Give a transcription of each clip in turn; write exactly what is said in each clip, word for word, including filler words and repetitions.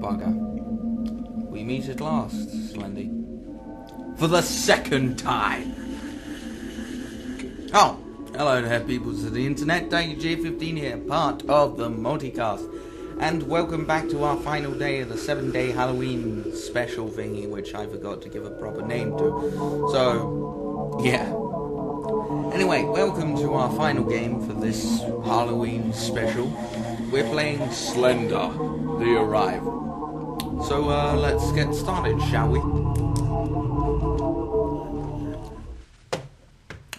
bugger. We meet at last, Slendy. For the second time! Oh, hello there, people to the internet. Tiger J fifteen here, part of the Multicast. And welcome back to our final day of the seven-day Halloween special thingy, which I forgot to give a proper name to. So, yeah. Anyway, welcome to our final game for this Halloween special. We're playing Slender: The Arrival. So, uh, let's get started, shall we?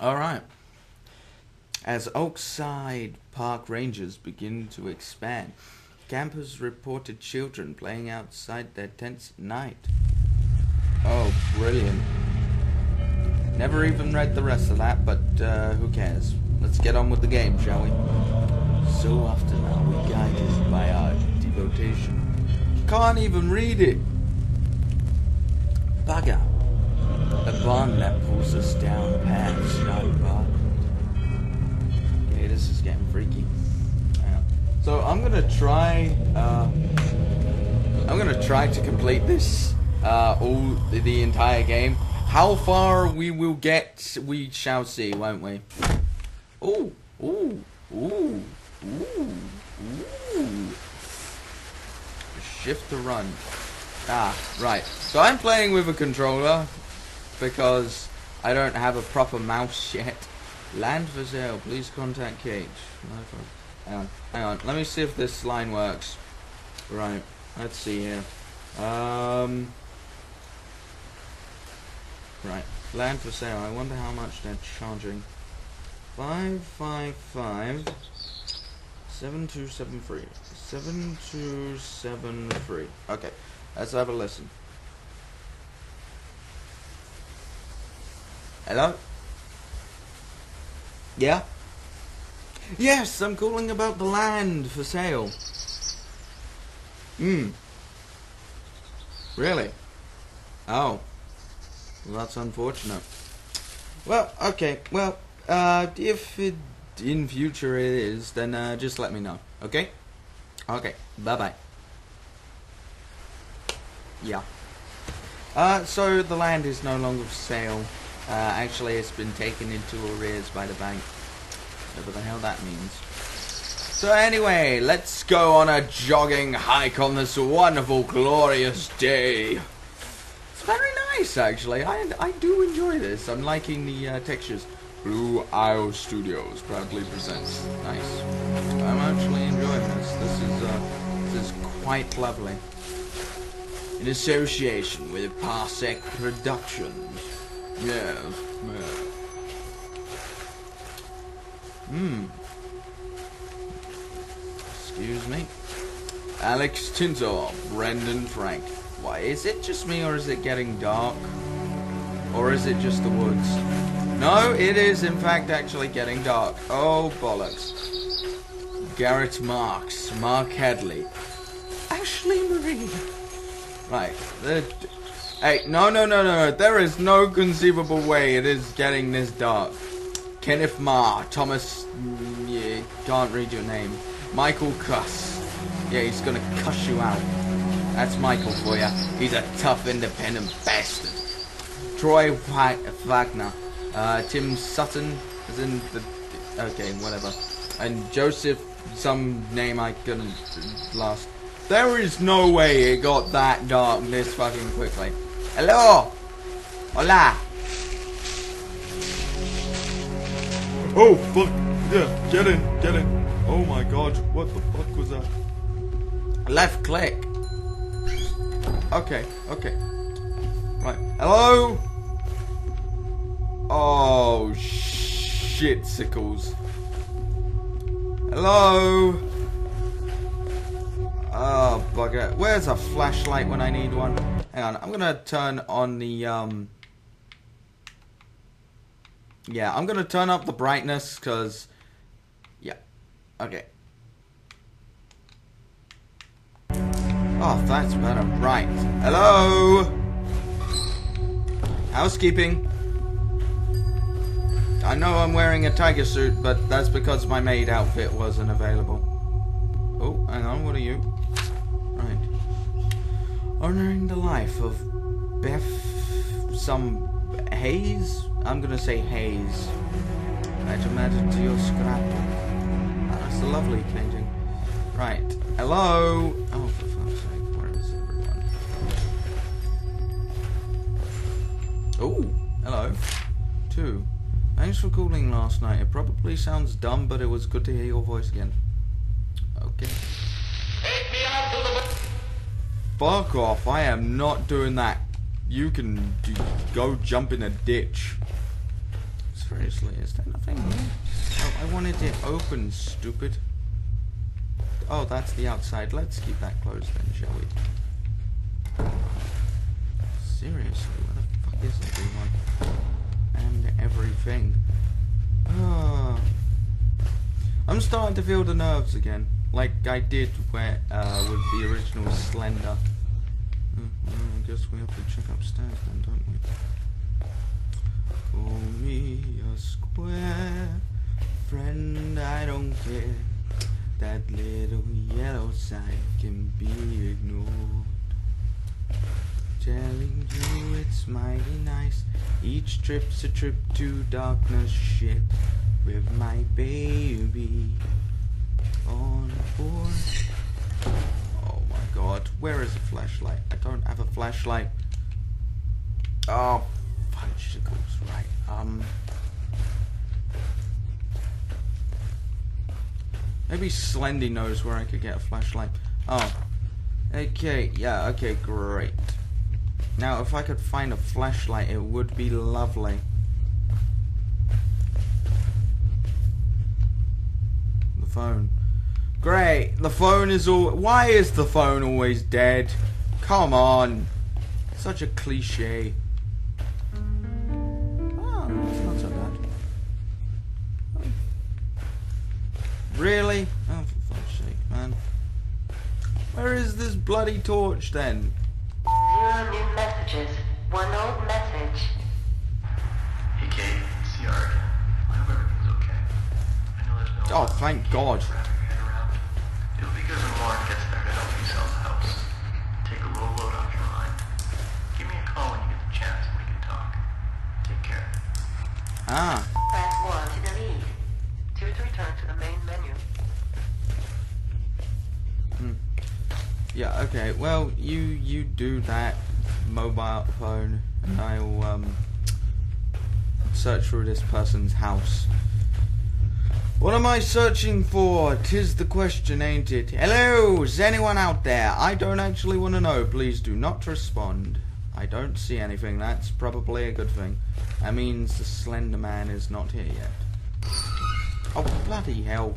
Alright. As Oakside Park Rangers begin to expand, campers reported children playing outside their tents at night. Oh, brilliant. Never even read the rest of that, but uh, who cares? Let's get on with the game, shall we? So often are we guided by our devotion. Can't even read it! Bugger. A barn that pulls us down paths, no bar. Okay, this is getting freaky. Hang on. So I'm gonna try, uh, I'm gonna try to complete this, uh, all, the entire game. How far we will get, we shall see, won't we? Ooh, ooh, ooh, ooh, ooh. Shift to run. Ah, right. So I'm playing with a controller because I don't have a proper mouse yet. Land for sale. Please contact Cage. Hang on, hang on. Let me see if this line works. Right. Let's see here. Um... Right, land for sale. I wonder how much they're charging. Five five five seven two seven three seven two seven three. Okay, let's have a listen. Hello? Yeah? Yes, I'm calling about the land for sale. Hmm. Really? Oh. Well, that's unfortunate. Well, okay. Well, uh, if it, in future it is, then uh, just let me know. Okay? Okay. Bye-bye. Yeah. Uh, so, the land is no longer for sale. Uh, actually, it's been taken into arrears by the bank. Whatever the hell that means. So, anyway, let's go on a jogging hike on this wonderful, glorious day. It's very nice. Actually, I, I do enjoy this. I'm liking the uh, textures. Blue Isle Studios proudly presents. Nice. I'm actually enjoying this. This is uh, this is quite lovely. In association with Parsec Productions. Yes. Hmm. Excuse me. Alex Tinzo, Brendan Frank. Why, is it just me or is it getting dark? Or is it just the woods? No, it is in fact actually getting dark. Oh, bollocks. Garrett Marks, Mark Hadley. Ashley Marie. Right. Hey, no, no, no, no. There is no conceivable way it is getting this dark. Kenneth Ma, Thomas... Yeah, can't read your name. Michael Cuss. Yeah, he's gonna cuss you out. That's Michael for ya. He's a tough, independent bastard. Troy Wa Wagner, uh, Tim Sutton is in the. Okay, whatever. And Joseph, some name I couldn't last. There is no way it got that dark this fucking quickly. Hello, hola. Oh fuck! Yeah, get in, get in. Oh my god, what the fuck was that? Left click. Okay, okay. Right. Hello? Oh, shit, sickles. Hello? Oh, bugger. Where's a flashlight when I need one? Hang on, I'm gonna turn on the, um... yeah, I'm gonna turn up the brightness, because... yeah. Okay. Oh, that's better. Right. Hello? Housekeeping. I know I'm wearing a tiger suit, but that's because my maid outfit wasn't available. Oh, hang on. What are you? Right. honoring the life of Beth some Hayes? I'm gonna say Hayes. Right, imagine to your scrapbook. That's a lovely painting. Right, hello! Oh, for fuck's sake, where is everyone? Oh, hello. Two. Thanks for calling last night. It probably sounds dumb, but it was good to hear your voice again. Okay. Take me out to the... Fuck off, I am not doing that. You can do, go jump in a ditch. Seriously, is there nothing here? Oh, I wanted it open, stupid. Oh, that's the outside. Let's keep that closed then, shall we? Seriously, where the fuck is everyone? And everything. Oh. I'm starting to feel the nerves again, like I did where, uh, with the original Slender. I guess we have to check upstairs then, don't we? Call me a square friend, I don't care. That little yellow sign can be ignored. Telling you it's mighty nice. Each trip's a trip to darkness ship with my baby on board. God, where is the flashlight? I don't have a flashlight. Oh, fudgicles, right. Um, maybe Slendy knows where I could get a flashlight. Oh, okay, yeah, okay, great. Now, if I could find a flashlight, it would be lovely. The phone. Great, the phone is all... Why is the phone always dead? Come on. Such a cliche. Oh, that's not so bad. Oh. Really? Oh, for fuck's sake, man. Where is this bloody torch, then? Zero new messages. One old message. Hey, Kate. C R. I hope everything's okay. I know there's no... Oh, thank God. It'll be good when Lauren gets there to help you sell the house. Take a little load off your mind. Give me a call when you get the chance and we can talk. Take care. Ah. Press one to delete. Two to return to the main menu. Hmm. Yeah, okay. Well, you you do that mobile phone and I'll um search through this person's house. What am I searching for? Tis the question, ain't it? Hello, is anyone out there? I don't actually want to know. Please do not respond. I don't see anything. That's probably a good thing. That means the Slender Man is not here yet. Oh, bloody hell.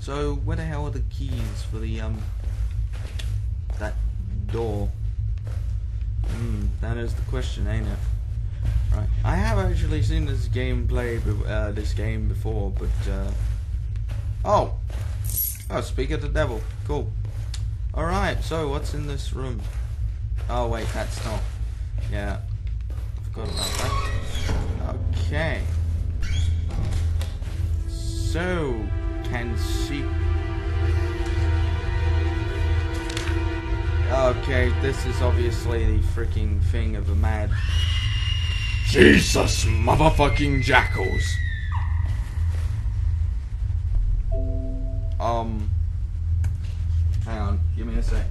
So, where the hell are the keys for the, um... that door? Hmm, that is the question, ain't it? Right. I have actually seen this game play, uh, this game before, but, uh... Oh! Oh, speak of the devil. Cool. Alright, so what's in this room? Oh, wait, that's not... Yeah. I forgot about that. Okay. So, can see... Okay, this is obviously the freaking thing of a mad... Jesus motherfucking jackals. Um hang on, give me a sec.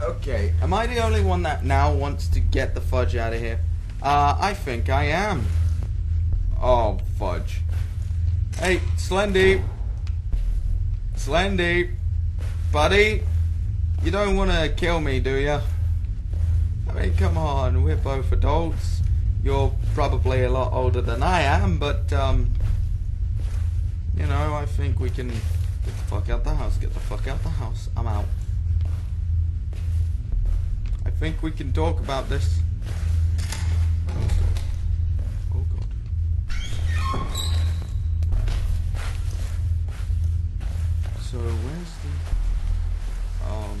Okay, am I the only one that now wants to get the fudge out of here? Uh I think I am. Oh fudge. Hey, Slendy. Slendy. Buddy. You don't wanna kill me, do ya? I mean come on, we're both adults. You're probably a lot older than I am, but, um, you know, I think we can get the fuck out the house, get the fuck out the house, I'm out. I think we can talk about this. Oh, God. Oh, God. So, where's the, um,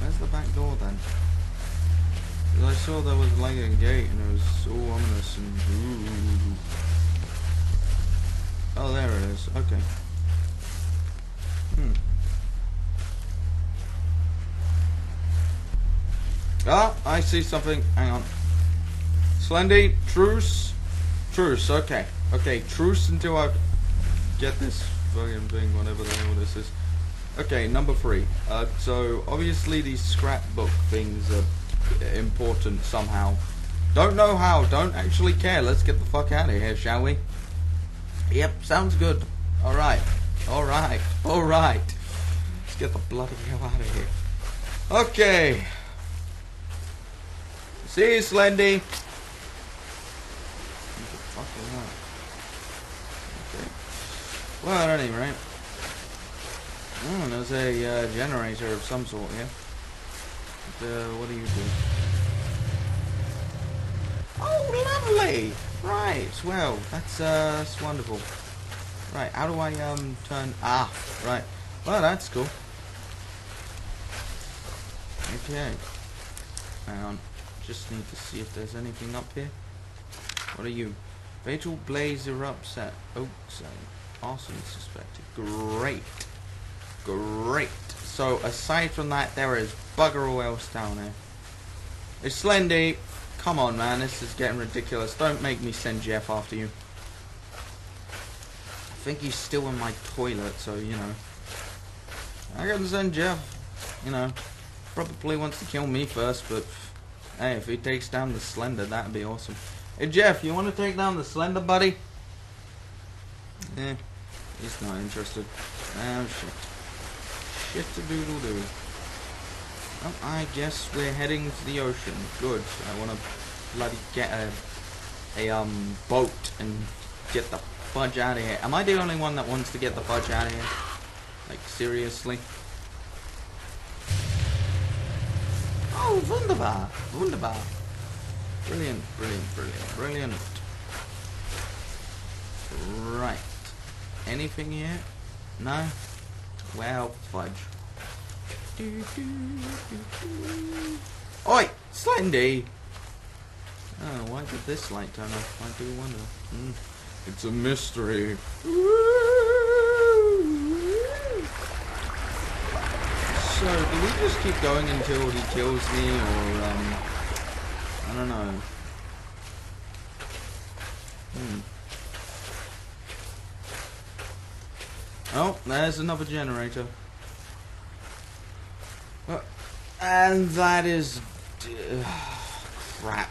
where's the back door, then? I saw there was like a gate and it was so ominous and ooh. Oh, there it is. Okay. Ah, I see something. Hang on. Slendy, truce. Truce, okay. Okay, truce until I get this fucking thing, whatever the hell this is. Okay, number three. Uh, so, obviously these scrapbook things are important somehow. Don't know how, don't actually care. Let's get the fuck out of here, shall we? Yep, sounds good. Alright, alright, alright. Let's get the bloody hell out of here. Okay. See you, Slendy. What the fuck is that? Okay. Well, at any rate. Oh, there's a uh, generator of some sort here. But, uh, what do you do? Oh, lovely! Right, well, that's, uh, that's wonderful. Right, how do I, um, turn... Ah, right. Well, that's cool. Okay. Hang on. Just need to see if there's anything up here. What are you? Rachel Blaze erupts at Oakside. Arson suspected. Great. Great. So, aside from that, there is bugger all else down there. It's Slendy. Come on, man. This is getting ridiculous. Don't make me send Jeff after you. I think he's still in my toilet, so, you know. I gotta send Jeff. You know, probably wants to kill me first, but... Hey, if he takes down the Slender, that'd be awesome. Hey, Jeff, you want to take down the Slender, buddy? Eh, he's not interested. Oh, shit. Shit-a-doodle-doo. Well, I guess we're heading to the ocean. Good. I want to bloody get a, a um boat and get the fudge out of here. Am I the only one that wants to get the fudge out of here? Like, seriously? Oh, wunderbar, wunderbar. Brilliant, brilliant, brilliant, brilliant. Right. Anything here? No? Well, fudge. Do, do, do, do. Oi, Slendy! Oh, why did this light turn off? I do wonder. Mm. It's a mystery. So, do we just keep going until he kills me, or, um, I don't know. Hmm. Oh, there's another generator. Well, and that is... Uh, crap.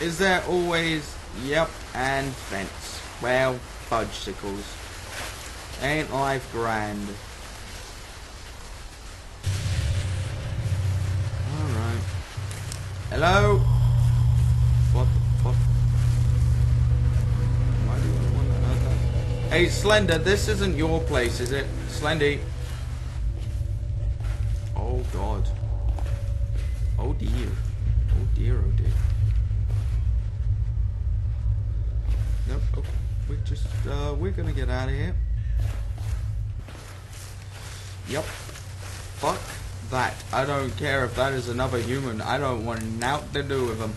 Is there always... Yep, and fence. Well, fudgesicles. Ain't life grand. Hello? What the fuck? Why do I want to hurt that? Hey, Slender, this isn't your place, is it? Slendy. Oh, God. Oh, dear. Oh, dear, oh, dear. Nope, okay. We're just, uh, we're gonna get out of here. Yep. Fuck. That. I don't care if that is another human. I don't want naught to do with them.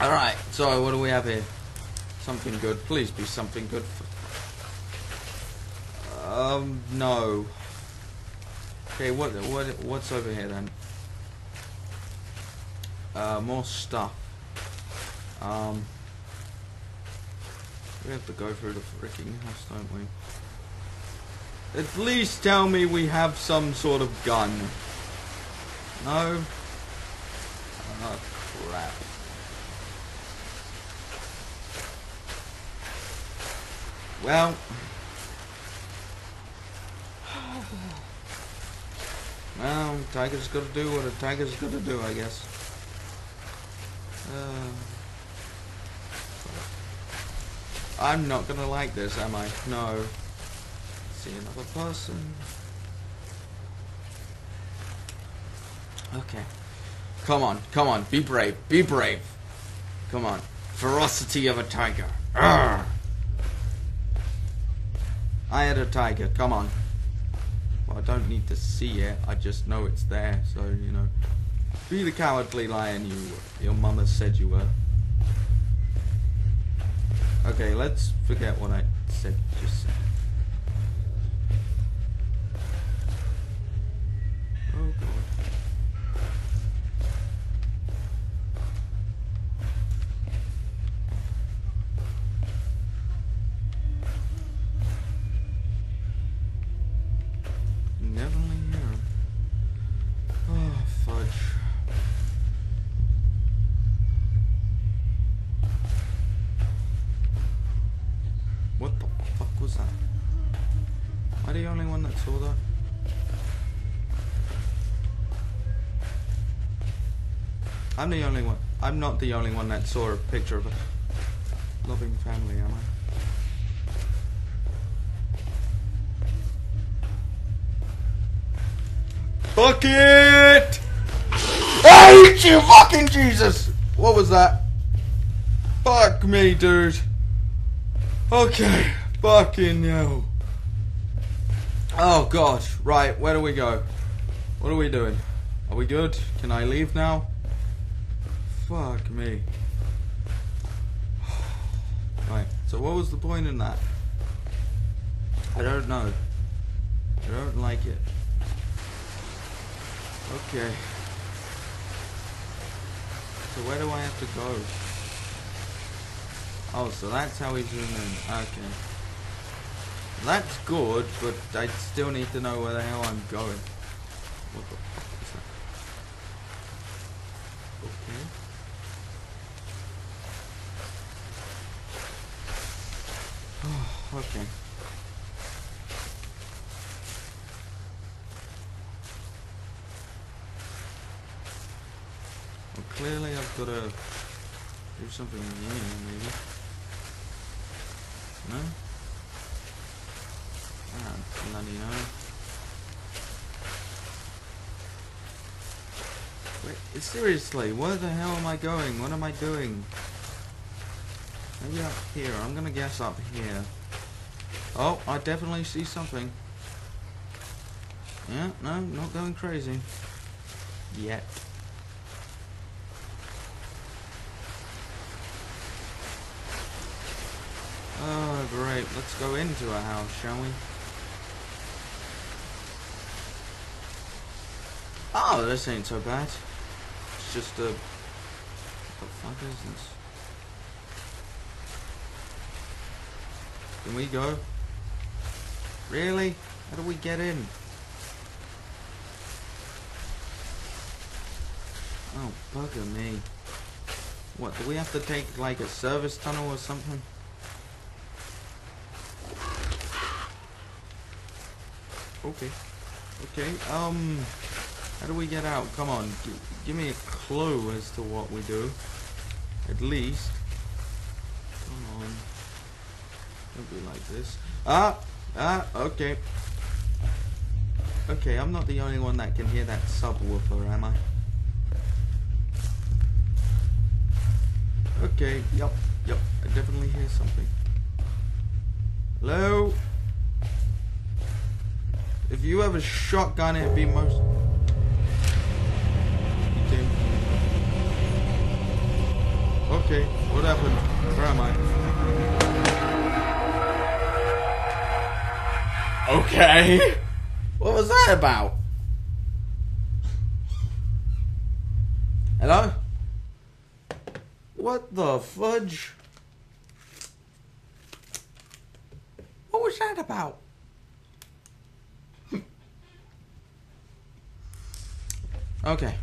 Alright, so what do we have here? Something good. Please be something good. For... Um, no. Okay, what, what, what's over here then? Uh, more stuff. Um, we have to go through the freaking house, don't we? At least tell me we have some sort of gun. No? Oh, crap. Well. Well, tiger's gotta do what a tiger's gotta do, I guess. Uh, I'm not gonna like this, am I? No. See another person. Okay. Come on, come on, be brave, be brave. Come on. Ferocity of a tiger. Arrgh. I had a tiger, come on. Well, I don't need to see it, I just know it's there, so, you know. Be the cowardly lion you were. Your mama said you were. Okay, let's forget what I said just said. one that saw that? I'm the only one. I'm not the only one that saw a picture of a loving family, am I? Fuck it! I hate you, fucking Jesus! What was that? Fuck me, dude. Okay, fucking no. Oh god, right, where do we go? What are we doing? Are we good? Can I leave now? Fuck me. Right, so what was the point in that? I don't know. I don't like it. Okay. So where do I have to go? Oh, so that's how we zoom in. Okay. That's good, but I still need to know where the hell I'm going. What the fuck is that? Okay. Oh, okay. Well, clearly I've got to do something here, maybe. No? Ah, bloody no. Wait, seriously, where the hell am I going? What am I doing? Maybe up here. I'm gonna guess up here. Oh, I definitely see something. Yeah, no, not going crazy. Yet. Oh, great. Let's go into a house, shall we? Oh, this ain't so bad. It's just a... What the fuck is this? Can we go? Really? How do we get in? Oh, bugger me. What, do we have to take, like, a service tunnel or something? Okay. Okay, um... how do we get out? Come on, g give me a clue as to what we do. At least. Come on. Don't be like this. Ah! Ah, okay. Okay, I'm not the only one that can hear that subwoofer, am I? Okay, yep, yep. I definitely hear something. Hello? If you have a shotgun, it'd be most... Okay. Okay, what happened? Where am I? Okay! What was that about? Hello? What the fudge? What was that about? Okay.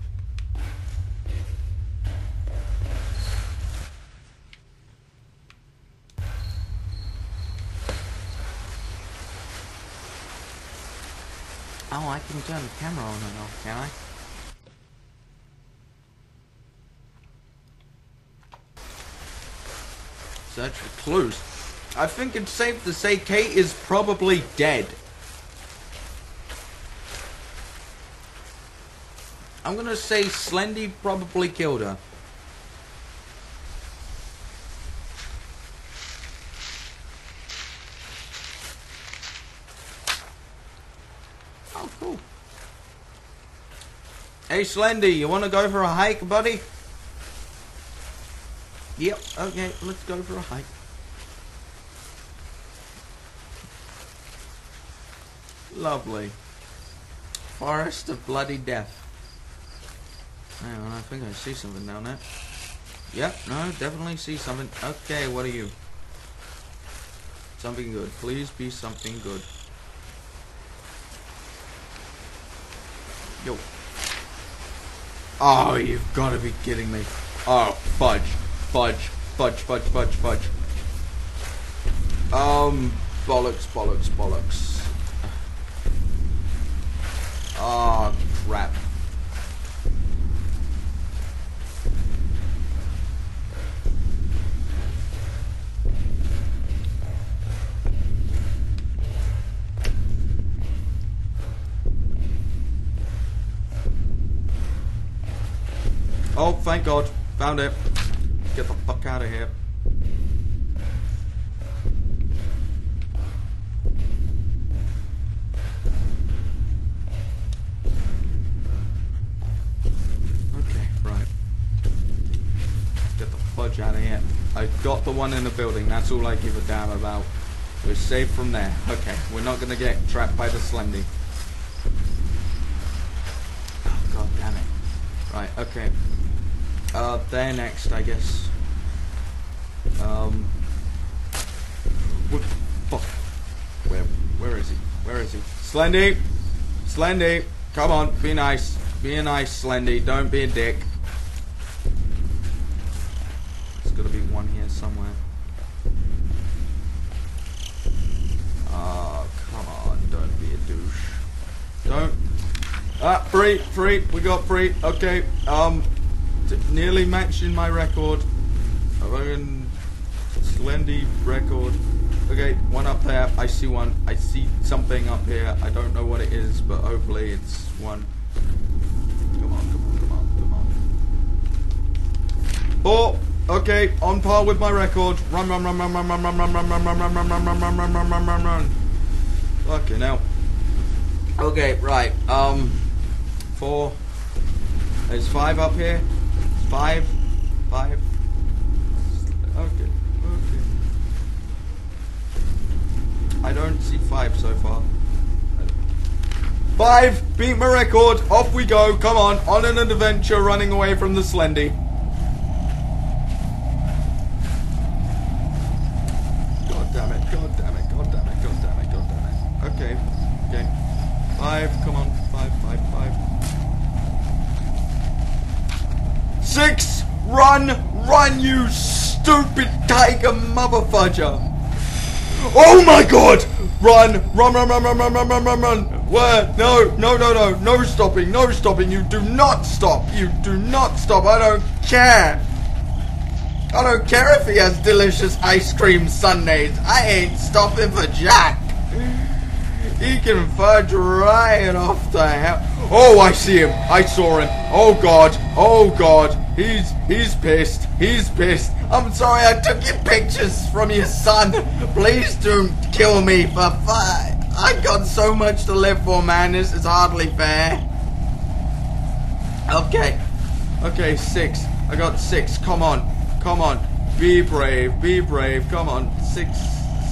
Oh, I can turn the camera on and off, can I? Search for clues. I think it's safe to say Kate is probably dead. I'm gonna say Slendy probably killed her. Oh, cool. Hey, Slendy, you wanna go for a hike, buddy? Yep, okay, let's go for a hike. Lovely. Forest of bloody death. Hang on, I think I see something down there. Yep, no, definitely see something. Okay, what are you? Something good. Please be something good. Yo. Oh, you've got to be kidding me. Oh, fudge. Fudge. Fudge, fudge, fudge, fudge. Um, bollocks, bollocks, bollocks. Oh, crap. Oh, thank God. Found it. Get the fuck out of here. Okay, right. Get the fudge out of here. I got the one in the building. That's all I give a damn about. We're safe from there. Okay, we're not going to get trapped by the Slendy. Oh, God damn it. Right, okay. Uh, they're next, I guess. Um, fuck. Where, where is he? Where is he? Slendy! Slendy! Come on, be nice. Be a nice Slendy. Don't be a dick. There's gotta be one here somewhere. Oh, come on. Don't be a douche. Don't. Ah, free, free. We got free. Okay, um... nearly matching my record. A fucking Slendy record. Okay, one up there. I see one. I see something up here. I don't know what it is, but hopefully it's one. Come on, come on, come on, come on. Four. Okay, on par with my record. Run, run, run, run, run, run, run, run, run, run, run, run, run, run, run, run, run, run, run, run. Fucking hell. Okay, right. Um, four. There's five up here. Five, five. Okay, okay. I don't see five so far. Five! Beat my record! Off we go! Come on! On an adventure running away from the Slendy. God damn it, god damn it, god damn it, god damn it, god damn it. Okay, okay. Five, come on. Five, five, five. Six! Run! Run, you stupid tiger motherfudger! Oh my god! Run! Run, run, run, run, run, run, run, run, run! Where? No, no, no, no, no stopping, no stopping, you do not stop! You do not stop, I don't care! I don't care if he has delicious ice cream sundaes, I ain't stopping for jack! He can fudge right off the hell. Oh, I see him. I saw him. Oh, God. Oh, God. He's, he's pissed. He's pissed. I'm sorry I took your pictures from your son. Please don't kill me for fun. I've got so much to live for, man. This is hardly fair. Okay. Okay, six. I got six. Come on. Come on. Be brave. Be brave. Come on. Six.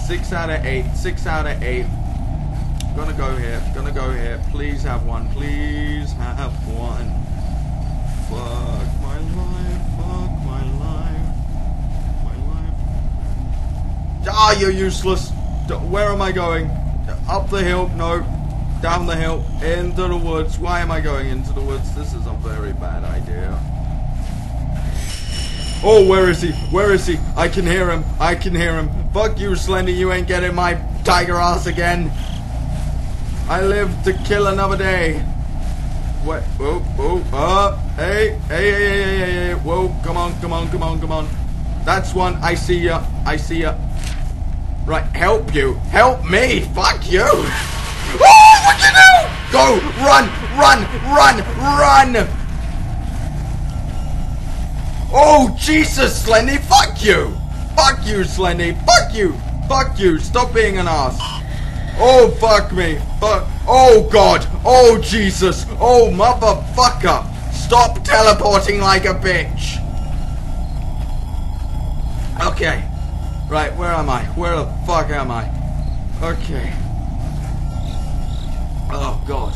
Six out of eight. Six out of eight. Gonna go here, gonna go here. Please have one, please have one. Fuck my life, fuck my life, my life. Ah, you're useless. Where am I going? Up the hill, no. Down the hill, into the woods. Why am I going into the woods? This is a very bad idea. Oh, where is he? Where is he? I can hear him, I can hear him. Fuck you, Slendy, you ain't getting my tiger ass again. I live to kill another day. What? Oh, oh, uh, hey, hey, hey, hey, hey, hey, hey, whoa, come on, come on, come on, come on. That's one, I see ya, I see ya. Right, help you, help me, fuck you. Oh, what you do? Go, run, run, run, run. Oh, Jesus, Slendy, fuck you. Fuck you, Slendy, fuck you, fuck you, stop being an ass. Oh, fuck me. Fuck. Oh, God. Oh, Jesus. Oh, motherfucker. Stop teleporting like a bitch. Okay. Right, where am I? Where the fuck am I? Okay. Oh, God.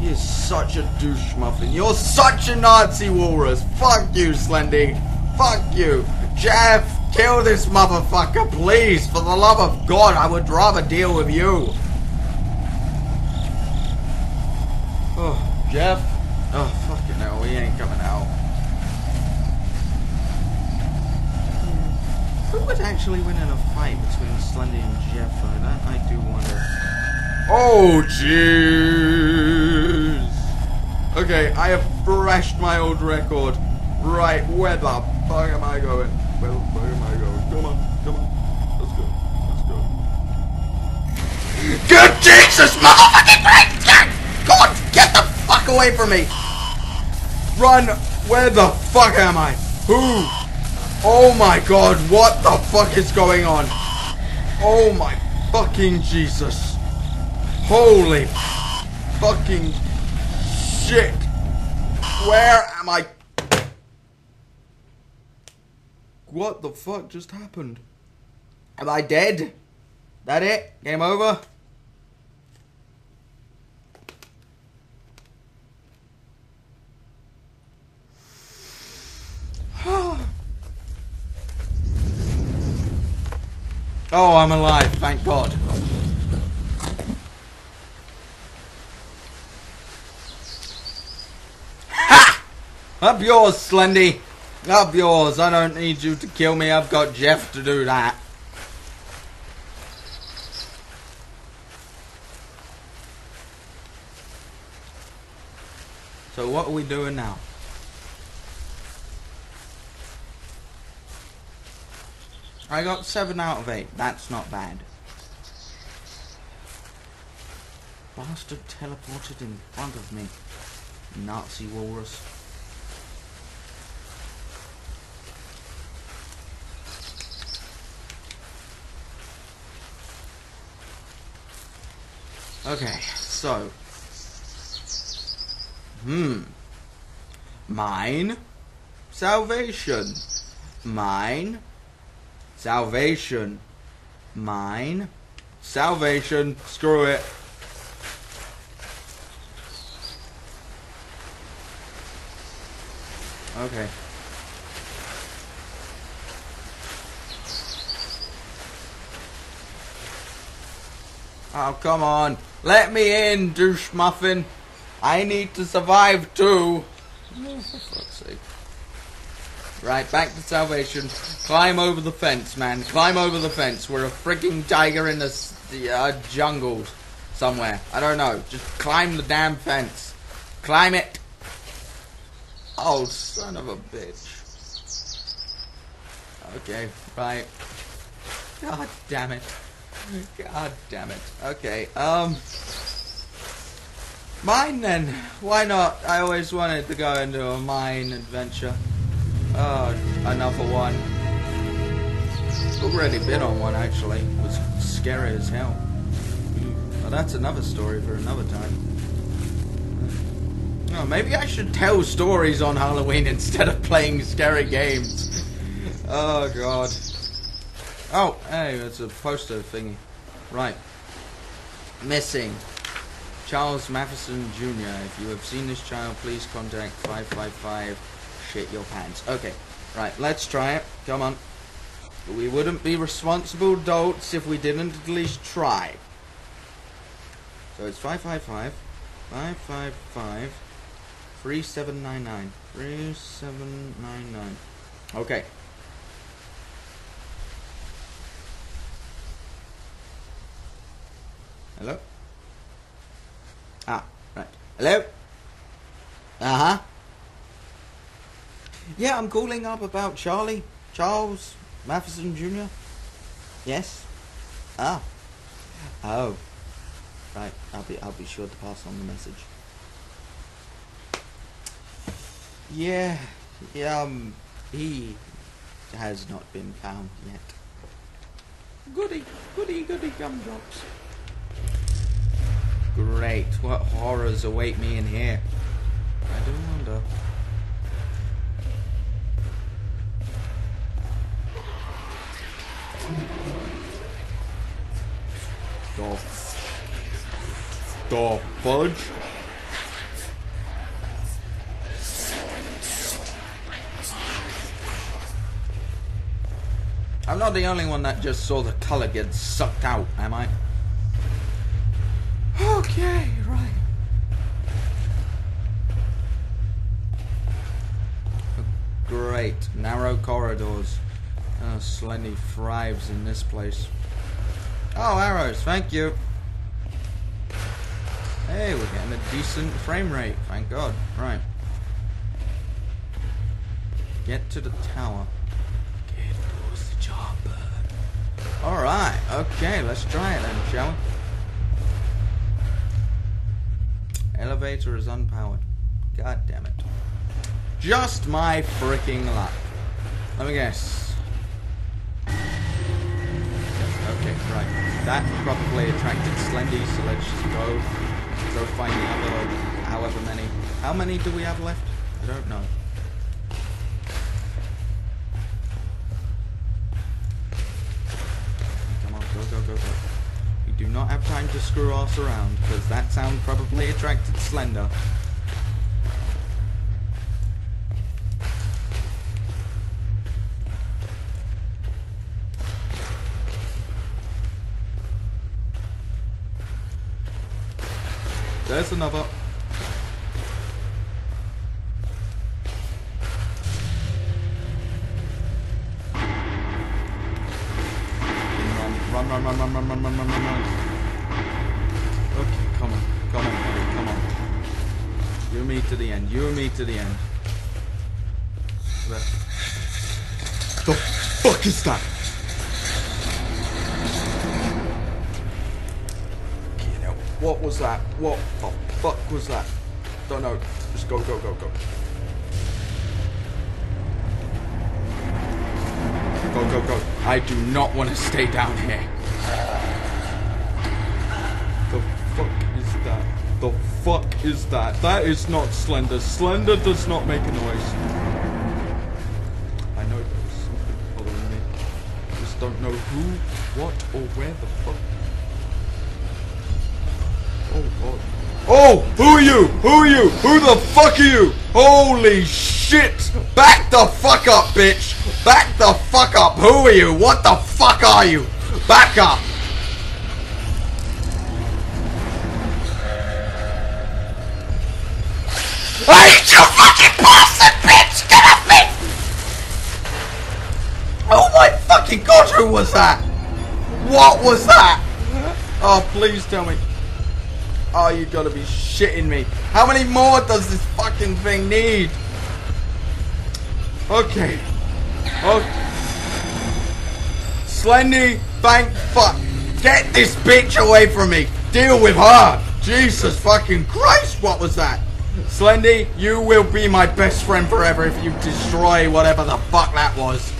You're such a douche muffin. You're such a Nazi walrus. Fuck you, Slendy. Fuck you. Jeff. Kill this motherfucker, please! For the love of God, I would rather deal with you! Oh, Jeff? Oh, fucking hell, he ain't coming out. Who would actually win in a fight between Slendy and Jeff, though? That I do wonder. Oh, jeez! Okay, I have thrashed my old record. Right, where the fuck am I going? Where the fuck am I going? Come on, come on. Let's go, let's go. Good Jesus, motherfucking Christ! God, get the fuck away from me! Run! Where the fuck am I? Who? Oh my god, what the fuck is going on? Oh my fucking Jesus. Holy fucking shit. Where am I? What the fuck just happened? Am I dead? That it? Game over? Oh, I'm alive, thank God. Ha! Up yours, Slendy. Up yours. I don't need you to kill me. I've got Jeff to do that. So what are we doing now? I got seven out of eight. That's not bad. Bastard teleported in front of me. Nazi walrus. Okay, so. Hmm. Mine. Salvation. Mine. Salvation. Mine. Salvation. Screw it. Okay. Oh, come on. Let me in, douche muffin. I need to survive too. Oh, for fuck's sake. Right, back to salvation. Climb over the fence, man. Climb over the fence. We're a freaking tiger in the, the uh, jungle somewhere. I don't know. Just climb the damn fence. Climb it. Oh, son of a bitch. Okay, right. God damn it. God damn it. Okay, um... mine then. Why not? I always wanted to go into a mine adventure. Oh, another one. Already been on one, actually. It was scary as hell. Well, that's another story for another time. Oh, maybe I should tell stories on Halloween instead of playing scary games. Oh, God. Oh, hey, it's a poster thingy. Right. Missing. Charles Matheson, Junior If you have seen this child, please contact five five five. Shit your pants. Okay, right, let's try it. Come on. We wouldn't be responsible adults if we didn't at least try. So it's five five five, five five five, three seven nine nine, three seven nine nine. Okay. Hello? Ah, right. Hello? Uh-huh. Yeah, I'm calling up about Charlie. Charles Matheson, Junior Yes. Ah. Oh. Right. I'll be. I'll be sure to pass on the message. Yeah. yeah um. He has not been found yet. Goody, goody, goody gumdrops. Great. What horrors await me in here? I do wonder. The, the fudge? I'm not the only one that just saw the colour get sucked out, am I? Okay, right. Great, narrow corridors. Oh, Slendy thrives in this place. Oh, arrows, thank you. Hey, we're getting a decent frame rate, thank God. Right. Get to the tower. Get towards the chopper. Alright, okay, let's try it then, shall we? Elevator is unpowered. God damn it. Just my freaking luck. Let me guess. Okay, right. That probably attracted Slendy, so let's just go, go find the other, however many. How many do we have left? I don't know. Come on, go, go, go, go. We do not have time to screw us around, because that sound probably attracted Slender. There's another. Run, run, run, run, run, run, run, run, run. Okay, come on, come on, buddy, come on. You and me to the end, you and me to the end. What the fuck is that? What was that? What the fuck was that? Don't know. Just go, go, go, go. Go, go, go. I do not want to stay down here. The fuck is that? The fuck is that? That is not Slender. Slender does not make a noise. I know there's something following me. Just don't know who, what, or where the fuck. Oh God. Oh! Who are you? Who are you? Who the fuck are you? Holy shit! Back the fuck up, bitch! Back the fuck up! Who are you? What the fuck are you? Back up! I ain't your fucking person, bitch! Get off me! Oh my fucking God, who was that? What was that? Oh, please tell me. Oh, you gotta be shitting me. How many more does this fucking thing need? Okay. Okay. Slendy, thank fuck. Get this bitch away from me. Deal with her. Jesus fucking Christ, what was that? Slendy, you will be my best friend forever if you destroy whatever the fuck that was.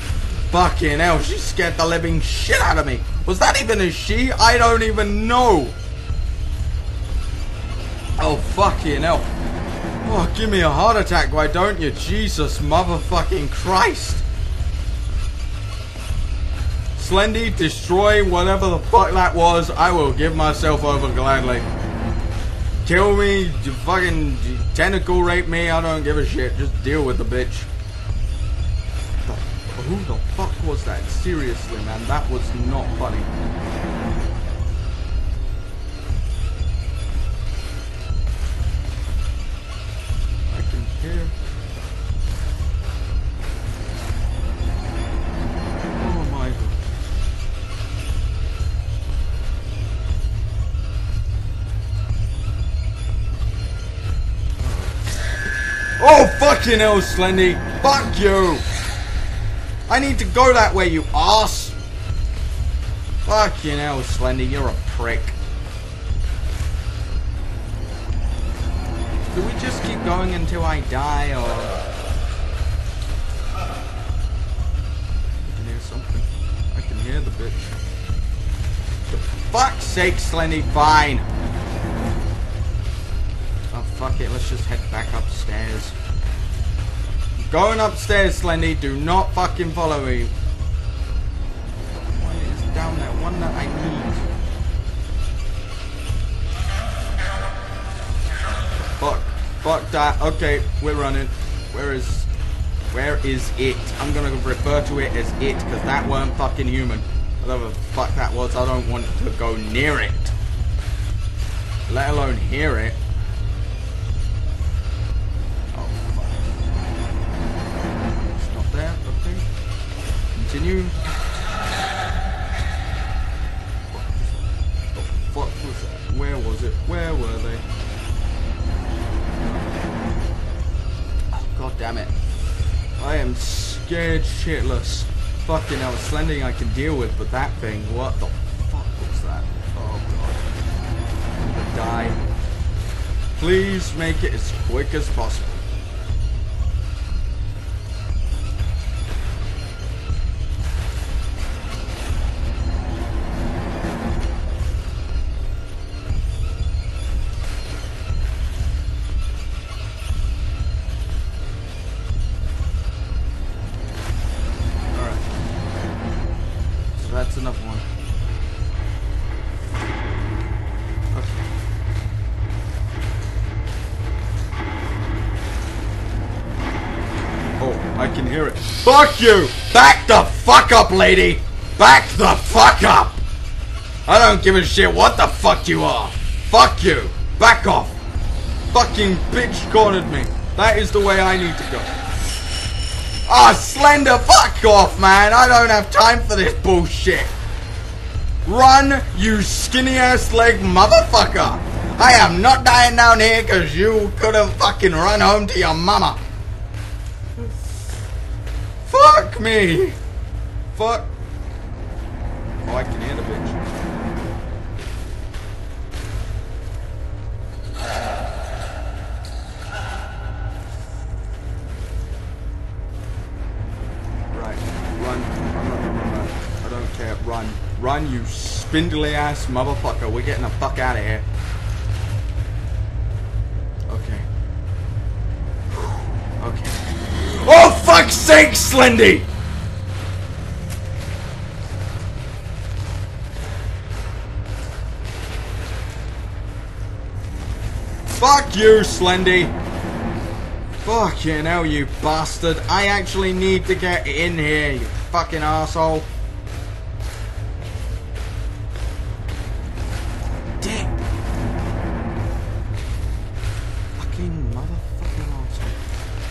Fucking hell, she scared the living shit out of me. Was that even a she? I don't even know. Oh, fucking hell. Oh, give me a heart attack, why don't you? Jesus motherfucking Christ. Slendy, destroy whatever the fuck that was. I will give myself over gladly. Kill me, you fucking tentacle rape me, I don't give a shit. Just deal with the bitch. The, who the fuck was that? Seriously, man, that was not funny. Oh my God. Oh fucking hell, Slendy. Fuck you. I need to go that way, you ass. Fucking hell, Slendy, you're a prick. Do we just keep going until I die, or... I can hear something. I can hear the bitch. For fuck's sake, Slendy, fine! Oh, fuck it, let's just head back upstairs. I'm going upstairs, Slendy, do not fucking follow me. One is down there, one that I need. Fuck. Fuck that. Okay, we're running. Where is... Where is it? I'm gonna refer to it as it, because that weren't fucking human. Whatever the fuck that was, I don't want to go near it. Let alone hear it. Oh, fuck. It's not there. Okay. Continue. What the fuck was that? Where was it? Where were they? damn it. I am scared shitless. Fucking hell, Slending I can deal with, but that thing, what the fuck was that? Oh god. Die. Please make it as quick as possible. Fuck you! Back the fuck up, lady! Back the fuck up! I don't give a shit what the fuck you are! Fuck you! Back off! Fucking bitch cornered me! That is the way I need to go. Ah, Slender, fuck off, man! I don't have time for this bullshit! Run, you skinny-ass leg motherfucker! I am not dying down here because you could've fucking run home to your mama! Fuck me! Fuck! Oh, I can hear the bitch. Right, run. I'm not gonna run. I don't care. Run. Run, you spindly ass motherfucker. We're getting the fuck out of here. Okay. Okay. Oh, fuck's sake, Slendy! Fuck you, Slendy! Fucking hell, you bastard. I actually need to get in here, you fucking asshole.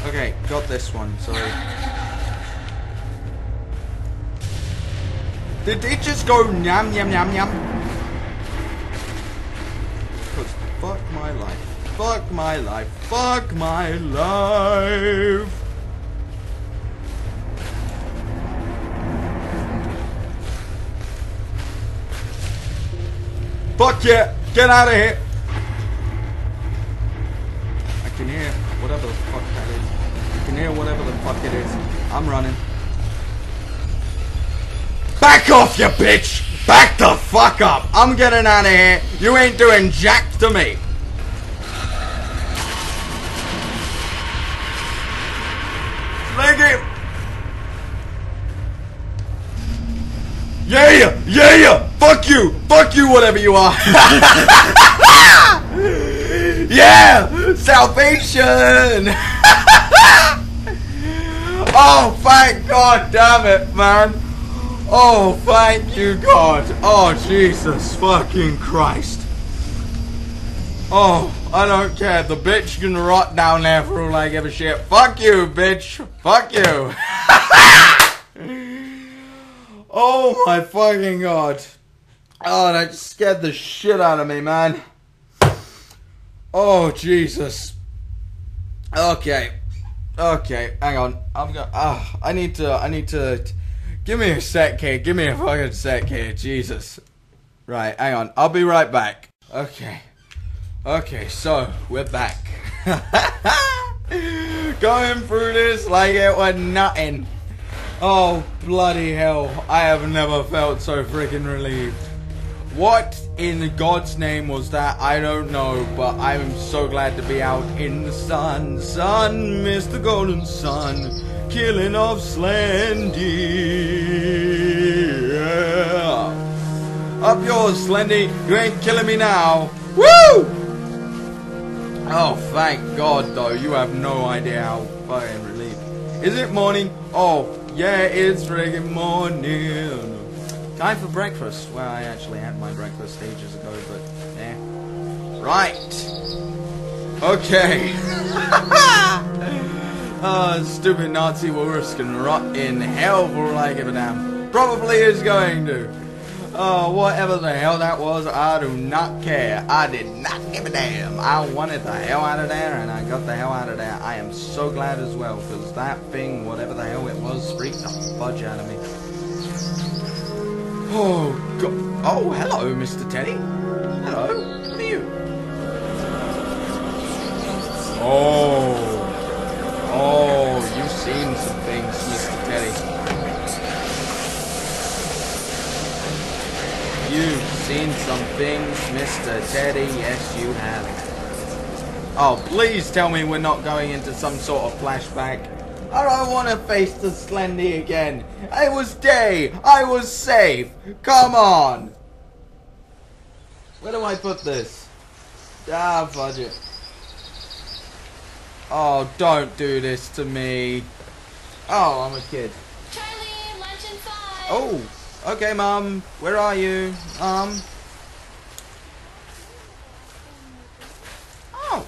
Okay, got this one, sorry. Did it just go yum yum yum yum? Because fuck my life. Fuck my life. Fuck my life. Fuck yeah! Get out of here! I can hear whatever the fuck that is. Near whatever the fuck it is. I'm running. Back off, you bitch! Back the fuck up! I'm getting out of here. You ain't doing jack to me. Leg it! Yeah! Yeah! Fuck you! Fuck you, whatever you are! Yeah! Salvation! Oh, thank God, damn it, man. Oh, thank you, God. Oh, Jesus fucking Christ. Oh, I don't care. The bitch can rot down there for all I give a shit. Fuck you, bitch. Fuck you. Oh, my fucking God. Oh, that scared the shit out of me, man. Oh, Jesus. Okay. Okay, hang on. I'm gonna. Ah, uh, I need to. I need to. Give me a sec here. Give me a fucking sec here. Jesus. Right, hang on. I'll be right back. Okay. Okay, so we're back. Going through this like it was nothing. Oh, bloody hell. I have never felt so freaking relieved. What in God's name was that? I don't know, but I'm so glad to be out in the sun. Sun, Mister Golden Sun, killing off Slendy. Yeah. Up yours, Slendy. You ain't killing me now. Woo! Oh, thank God, though. You have no idea how fucking relieved. Is it morning? Oh, yeah, it's friggin' morning. Time for breakfast. Well, I actually had my breakfast ages ago, but eh. Right. Okay. uh, stupid Nazi walrus can rot in hell for all I give a damn. Probably is going to. Uh, whatever the hell that was, I do not care. I did not give a damn. I wanted the hell out of there, and I got the hell out of there. I am so glad as well, because that thing, whatever the hell it was, freaked the fudge out of me. Oh, God. Oh, hello, Mister Teddy. Hello. What are you? Oh. Oh, you've seen some things, Mister Teddy. You've seen some things, Mister Teddy. Yes, you have. Oh, please tell me we're not going into some sort of flashback. I don't want to face the Slendy again. I was day. I was safe. Come on. Where do I put this? Ah, fudge it. Oh, don't do this to me. Oh, I'm a kid. Charlie, lunch in five. Oh, okay, Mum. Where are you? Um. Oh.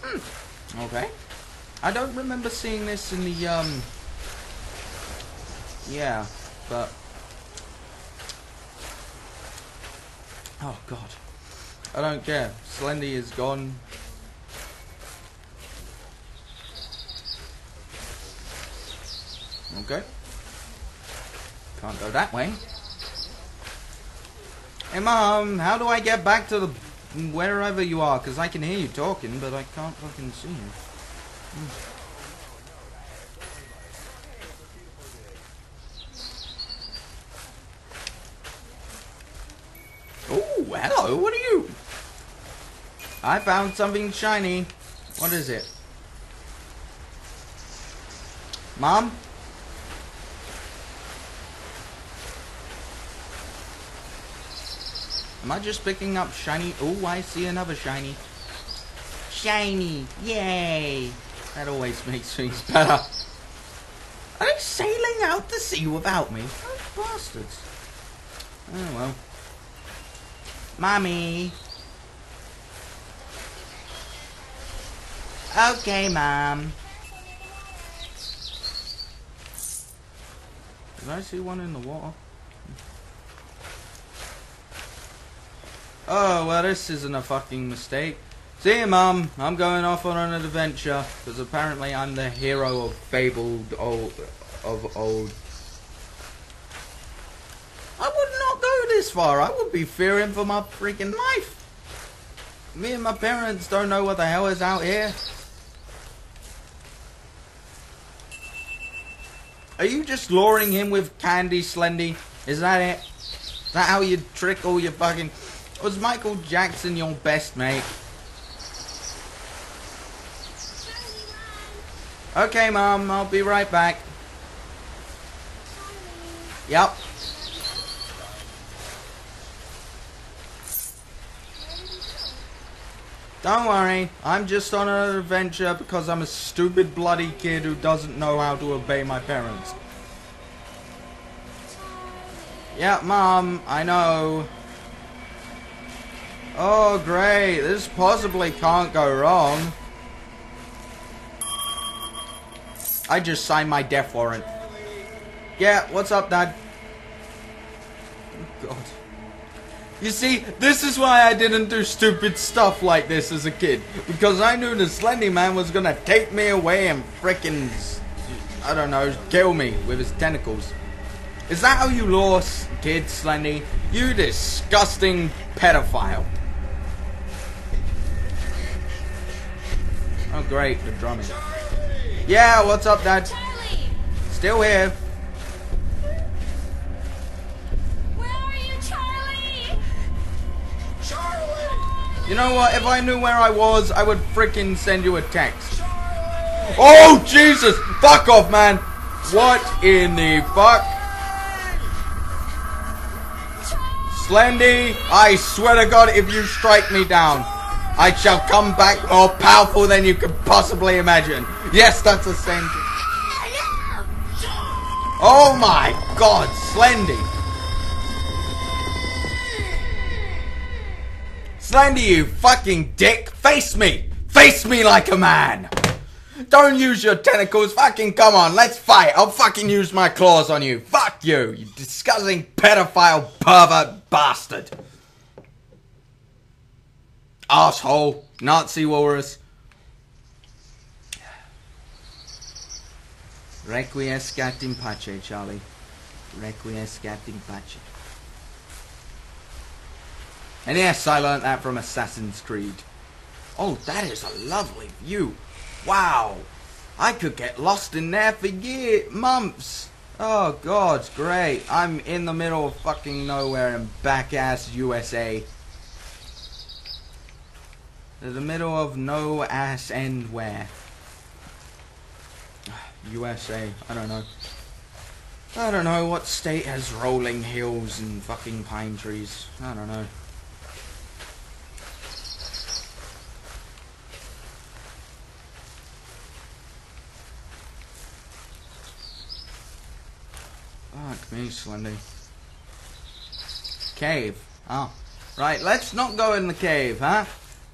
Mm. Okay. I don't remember seeing this in the, um... yeah, but... oh, God. I don't care. Slendy is gone. Okay. Can't go that way. Hey, Mom, how do I get back to the... wherever you are? Because I can hear you talking, but I can't fucking see you. Mm. Hello, what are you? I found something shiny. What is it? Mom? Am I just picking up shiny? Oh, I see another shiny. Shiny. Yay. That always makes things better. Are they sailing out to sea without me? Those bastards. Oh, well. Mommy. Okay, Mom. Did I see one in the water? Oh, well, this isn't a fucking mistake. See ya, Mom. I'm going off on an adventure, because apparently I'm the hero of fabled old... of old... far, I would be fearing for my freaking life. Me and my parents don't know what the hell is out here. Are you just luring him with candy, Slendy? Is that it? Is that how you trick all your fucking... was Michael Jackson your best mate? Okay, Mom, I'll be right back. Yep. Don't worry, I'm just on an adventure because I'm a stupid bloody kid who doesn't know how to obey my parents. Yeah, Mom, I know. Oh, great, this possibly can't go wrong. I just signed my death warrant. Yeah, what's up, Dad? Oh, God. You see, this is why I didn't do stupid stuff like this as a kid. Because I knew the Slendy Man was gonna take me away and frickin', I don't know, kill me with his tentacles. Is that how you lure kids, Slendy? You disgusting pedophile. Oh great, the drumming. Yeah, what's up, Dad? Charlie. Still here. You know what? If I knew where I was, I would freaking send you a text. Charlie! Oh, Jesus! Fuck off, man! What in the fuck? Slendy, I swear to God, if you strike me down, I shall come back more powerful than you could possibly imagine. Yes, that's the same thing. Oh my God, Slendy! Slendy, you fucking dick! Face me! Face me like a man! Don't use your tentacles. Fucking come on. Let's fight. I'll fucking use my claws on you. Fuck you. You disgusting pedophile pervert bastard. Asshole. Nazi walrus. Requiescat in pace, Charlie. Requiescat in pace. And yes, I learned that from Assassin's Creed. Oh, that is a lovely view. Wow. I could get lost in there for years, months. Oh, God, great. I'm in the middle of fucking nowhere in back-ass U S A. In the middle of no-ass end where. U S A, I don't know. I don't know what state has rolling hills and fucking pine trees. I don't know. Fuck me, Slendy. Cave. Oh. Right, let's not go in the cave, huh?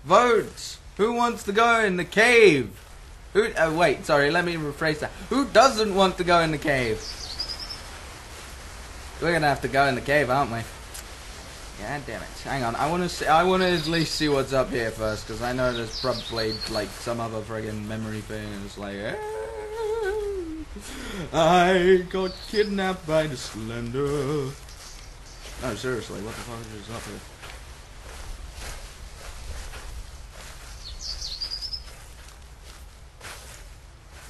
Votes! Who wants to go in the cave? Who- oh wait, sorry, let me rephrase that. Who doesn't want to go in the cave? We're gonna have to go in the cave, aren't we? God damn it. Hang on, I wanna see- I wanna at least see what's up here first, because I know there's probably, like, some other friggin' memory thing that's like, eh? I got kidnapped by the Slender. No, seriously, what the fuck is up here?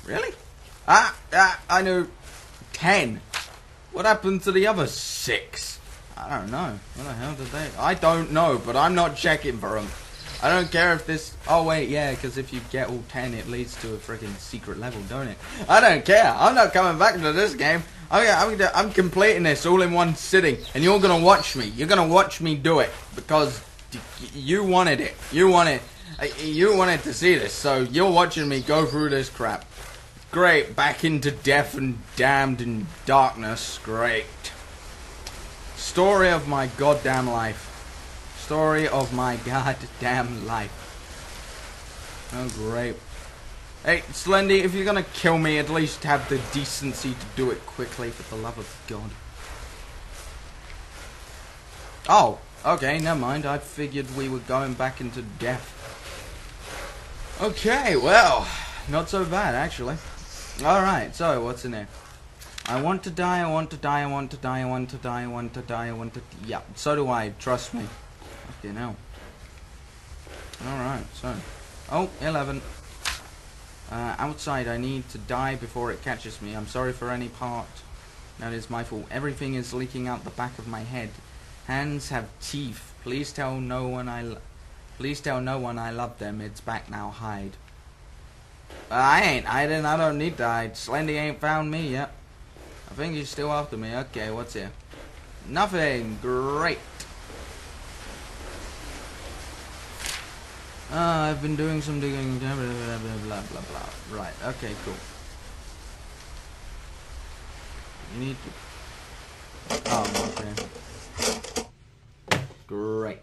Really? Ah, ah, I know ten. What happened to the other six? I don't know. What the hell did they... I don't know, but I'm not checking for them. I don't care if this... Oh, wait, yeah, because if you get all ten, it leads to a freaking secret level, don't it? I don't care. I'm not coming back to this game. I'm, I'm, I'm completing this all in one sitting, and you're going to watch me. You're going to watch me do it, because you wanted it. You wanted, you wanted to see this, so you're watching me go through this crap. Great. Back into death and damned and darkness. Great. Story of my goddamn life. Story of my goddamn life. Oh, great. Hey, Slendy, if you're gonna kill me, at least have the decency to do it quickly, for the love of God. Oh, okay, never mind. I figured we were going back into death. Okay, well, not so bad, actually. Alright, so, what's in there? I want to die, I want to die, I want to die, I want to die, I want to die, I want to... Yeah, so do I, trust me. Fucking hell. Alright, so. Oh, eleven. Uh, outside, I need to die before it catches me. I'm sorry for any part. That is my fault. Everything is leaking out the back of my head. Hands have teeth. Please tell no one I... Lo Please tell no one I love them. It's back now. Hide. Uh, I ain't hiding. I don't need to hide. Slendy ain't found me yet. I think he's still after me. Okay, what's here? Nothing. Great. Uh, I've been doing some digging, blah, blah, blah, blah, blah, blah. Right, okay, cool. You need to... Oh, okay. Great.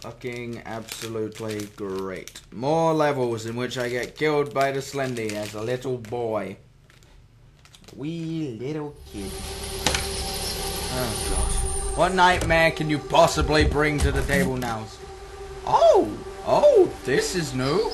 Fucking absolutely great. More levels in which I get killed by the Slendy as a little boy. Wee little kid. Oh, God. What nightmare can you possibly bring to the table now? Oh! Oh, this is new?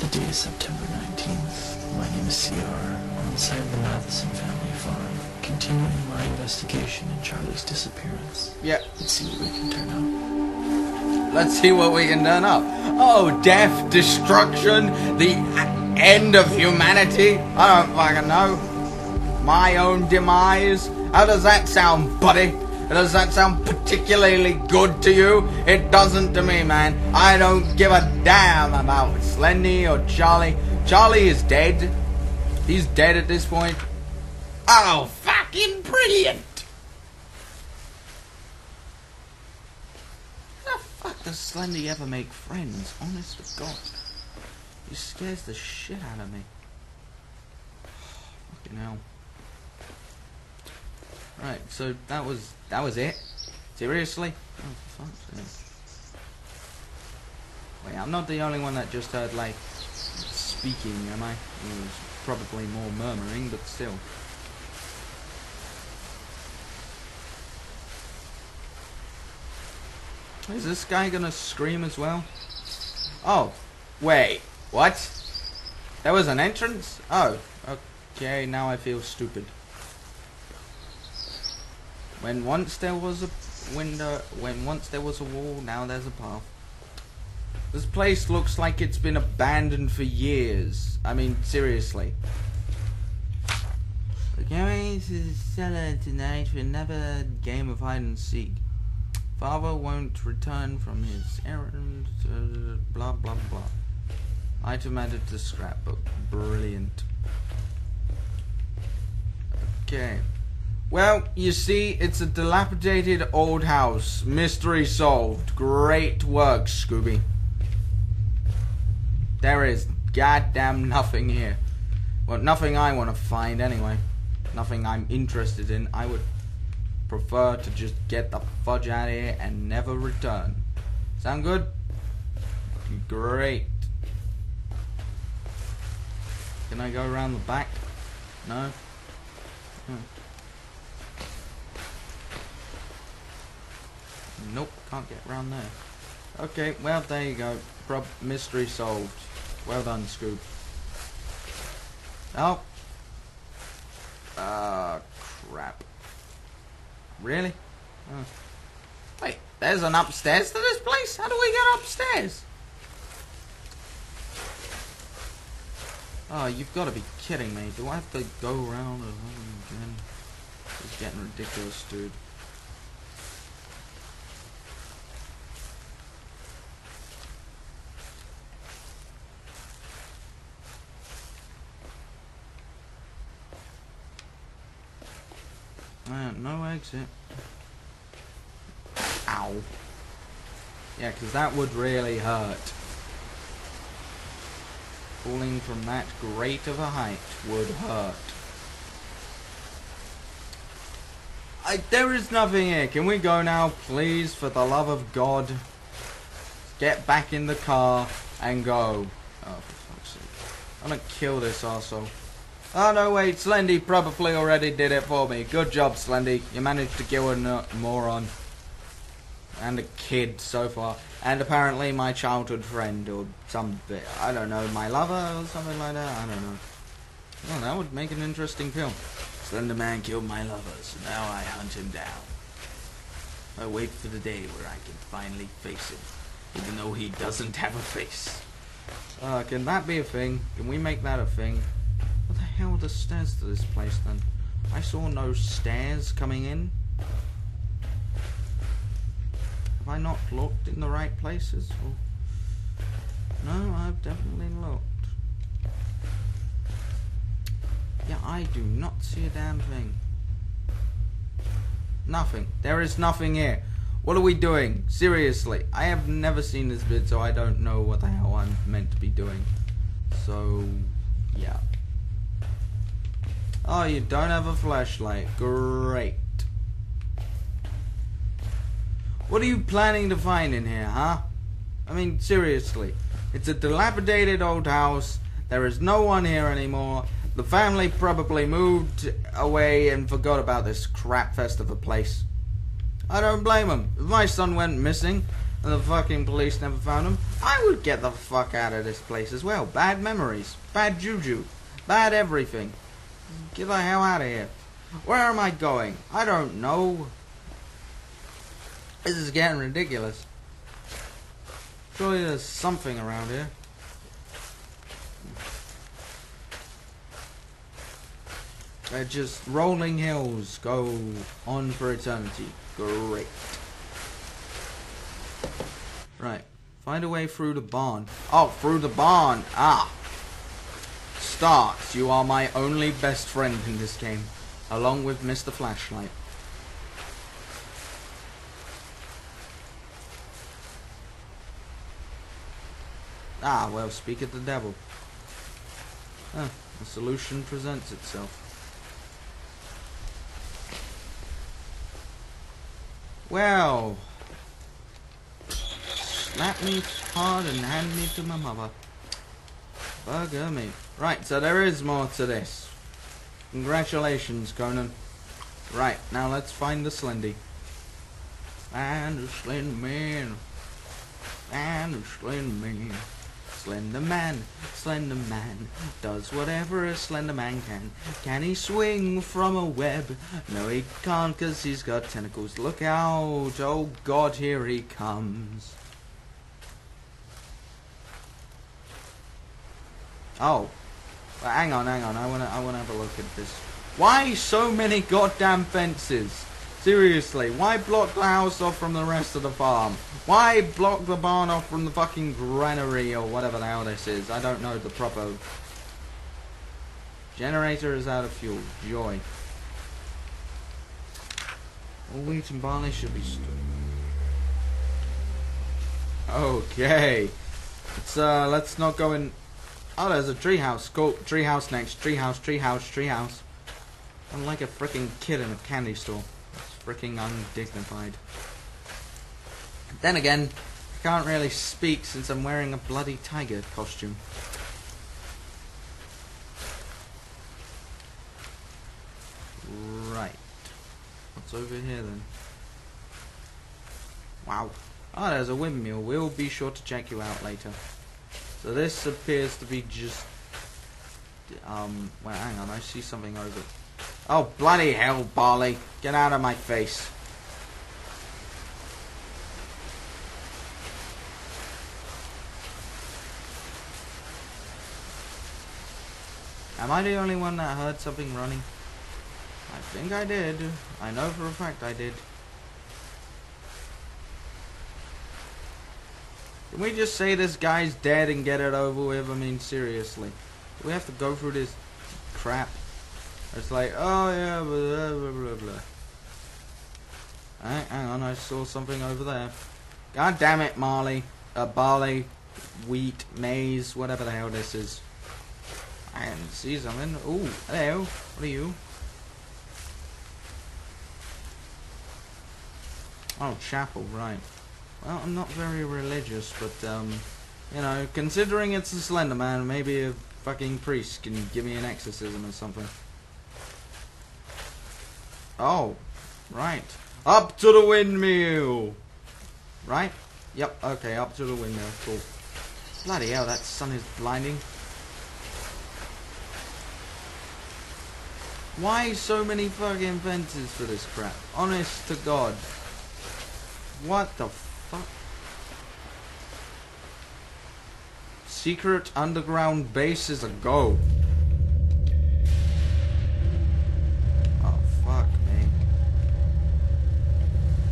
The day is September nineteenth. My name is C R I'm inside the Matheson Family Farm, continuing my investigation in Charlie's disappearance. Yeah. Let's see what we can turn up. Let's see what we can turn up. Oh, death, destruction, the end of humanity. I don't fucking know. My own demise. How does that sound, buddy? Does that sound particularly good to you? It doesn't to me, man. I don't give a damn about Slendy or Charlie. Charlie is dead. He's dead at this point. Oh, fucking brilliant! How the fuck does Slendy ever make friends? Honest to God. He scares the shit out of me. Fucking hell. Right, so that was that was it. Seriously? Oh, for fuck's sake. Wait, I'm not the only one that just heard like speaking, am I? It was probably more murmuring, but still. Is this guy gonna scream as well? Oh, wait, what? There was an entrance? Oh, okay, now I feel stupid. When once there was a window, when once there was a wall, now there's a path. This place looks like it's been abandoned for years. I mean, seriously. We're going to the cellar tonight for another game of hide and seek. Father won't return from his errand, uh, blah blah blah. Item added to scrapbook. Brilliant. Okay. Well, you see, it's a dilapidated old house. Mystery solved. Great work, Scooby. There is goddamn nothing here. Well, nothing I want to find anyway. Nothing I'm interested in. I would prefer to just get the fudge out of here and never return. Sound good? Great. Can I go around the back? No? Hmm. Nope, can't get around there. Okay, well, there you go. Prob mystery solved. Well done, Scoop. Oh. Ah, uh, crap. Really? Oh. Wait, there's an upstairs to this place? How do we get upstairs? Oh, you've got to be kidding me. Do I have to go around again? It's getting ridiculous, dude. No exit. Ow. Yeah, because that would really hurt. Falling from that great of a height would hurt. I, there is nothing here. Can we go now, please? For the love of God. Get back in the car and go. Oh, for fuck's sake. I'm going to kill this arsehole. Oh no wait, Slendy probably already did it for me. Good job, Slendy. You managed to kill a moron. And a kid so far. And apparently my childhood friend or some bit. I don't know, my lover or something like that. I don't know. Well, that would make an interesting film. Slender Man killed my lover, so now I hunt him down. I wait for the day where I can finally face him. Even though he doesn't have a face. Uh, can that be a thing? Can we make that a thing? What the hell are the stairs to this place then? I saw no stairs coming in. Have I not looked in the right places? Or... No, I've definitely looked. Yeah, I do not see a damn thing. Nothing. There is nothing here. What are we doing? Seriously, I have never seen this bit, so I don't know what the hell I'm meant to be doing. So, yeah. Oh, you don't have a flashlight. Great. What are you planning to find in here, huh? I mean, seriously. It's a dilapidated old house. There is no one here anymore. The family probably moved away and forgot about this crap fest of a place. I don't blame them. If my son went missing and the fucking police never found him, I would get the fuck out of this place as well. Bad memories. Bad juju. Bad everything. Get the hell out of here. Where am I going? I don't know. This is getting ridiculous. Surely there's something around here. They're just rolling hills go on for eternity. Great. Right. Find a way through the barn. Oh, through the barn. Ah. Starts. You are my only best friend in this game, along with Mister Flashlight. Ah, well, speak of the devil. Ah, the solution presents itself. Well, slap me hard and hand me to my mother. Bugger me. Right, so there is more to this. Congratulations, Conan. Right, now let's find the Slendy. Find the Slender Man. Find the Slender Man. Slender Man, Slender Man, does whatever a Slender Man can. Can he swing from a web? No, he can't, because he's got tentacles. Look out. Oh, God, here he comes. Oh. Well, hang on, hang on. I want to I wanna have a look at this. Why so many goddamn fences? Seriously, why block the house off from the rest of the farm? Why block the barn off from the fucking granary or whatever the hell this is? I don't know the proper... Generator is out of fuel. Joy. All wheat and barley should be stored. Okay. Let's, uh, let's not go in... Oh, there's a treehouse. Cool. Treehouse next. Treehouse, treehouse, treehouse. I'm like a freaking kid in a candy store. Freaking undignified. Then again, I can't really speak since I'm wearing a bloody tiger costume. Right. What's over here then? Wow. Oh, there's a windmill. We'll be sure to check you out later. So this appears to be just... Um, well, hang on. I see something over... Oh, bloody hell, Barley. Get out of my face. Am I the only one that heard something running? I think I did. I know for a fact I did. Can we just say this guy's dead and get it over with? I mean, seriously. Do we have to go through this crap? It's like, oh yeah, blah, blah, blah, blah. Alright, hang on, I saw something over there. God damn it, Marley. Uh, barley, wheat, maize, whatever the hell this is. I can see something. Ooh, hello. What are you? Oh, chapel, right. Well, I'm not very religious, but, um, you know, considering it's a Slender Man, maybe a fucking priest can give me an exorcism or something. Oh, right. Up to the windmill! Right? Yep, okay, up to the windmill. Cool. Bloody hell, that sun is blinding. Why so many fucking fences for this crap? Honest to God. What the fuck? Secret underground base is a go.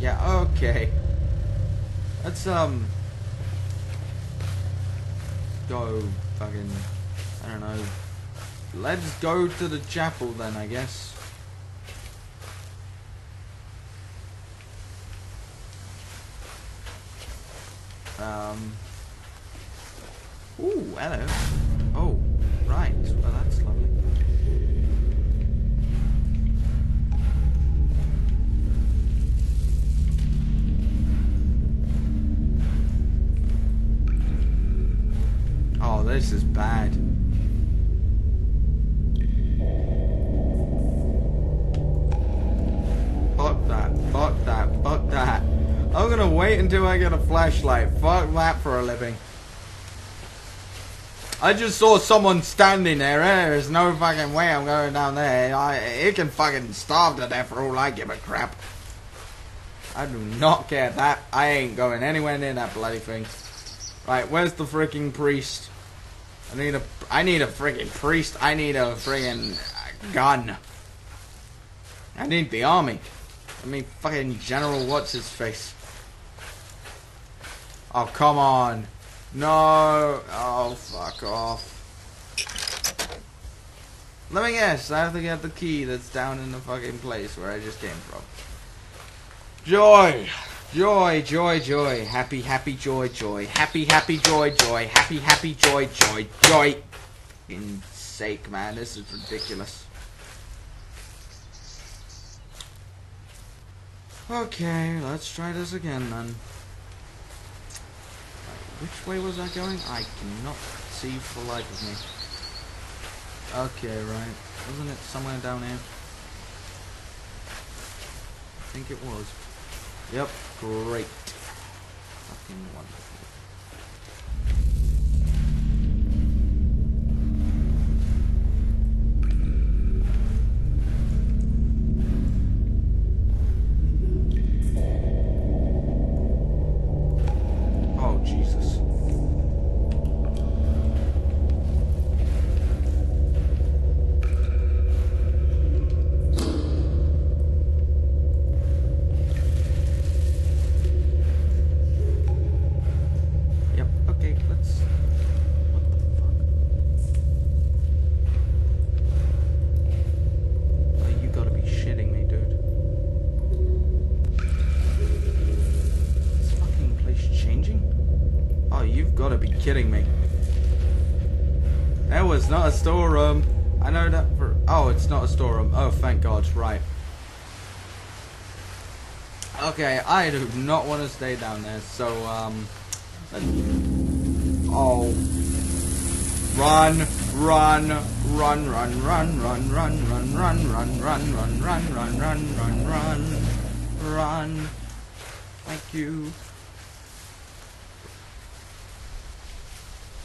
Yeah, okay. Let's, um... go fucking... I don't know. Let's go to the chapel then, I guess. Um... Ooh, hello. Oh, right. Well, that's lovely. Oh, this is bad. Fuck that, fuck that, fuck that. I'm gonna wait until I get a flashlight. Fuck that for a living. I just saw someone standing there. There's no fucking way I'm going down there. I, it can fucking starve to death for all I give a crap. I do not care that. I ain't going anywhere near that bloody thing. Right, where's the freaking priest? I need a, I need a friggin' priest. I need a friggin' gun. I need the army. I mean, fucking General What's-His-Face. Oh, come on. No. Oh, fuck off. Let me guess. I have to get the key that's down in the fucking place where I just came from. Joy. Joy, joy, joy. Happy, happy, joy, joy. Happy, happy, joy, joy. Happy, happy, joy, joy, joy. In sake, man, this is ridiculous. Okay, let's try this again, then. Right, which way was I going? I cannot see for the life of me. Okay, right. Wasn't it somewhere down here? I think it was. Yep, great. Fucking wonderful. Kidding me. That was not a storeroom. I know that for. Oh, it's not a storeroom. Oh, thank God. Right. Okay, I do not want to stay down there. So, um. Let's... Oh. Run, run, run, run, run, run, run, run, run, run, run, run, run, run, run, run, run, run. Thank you.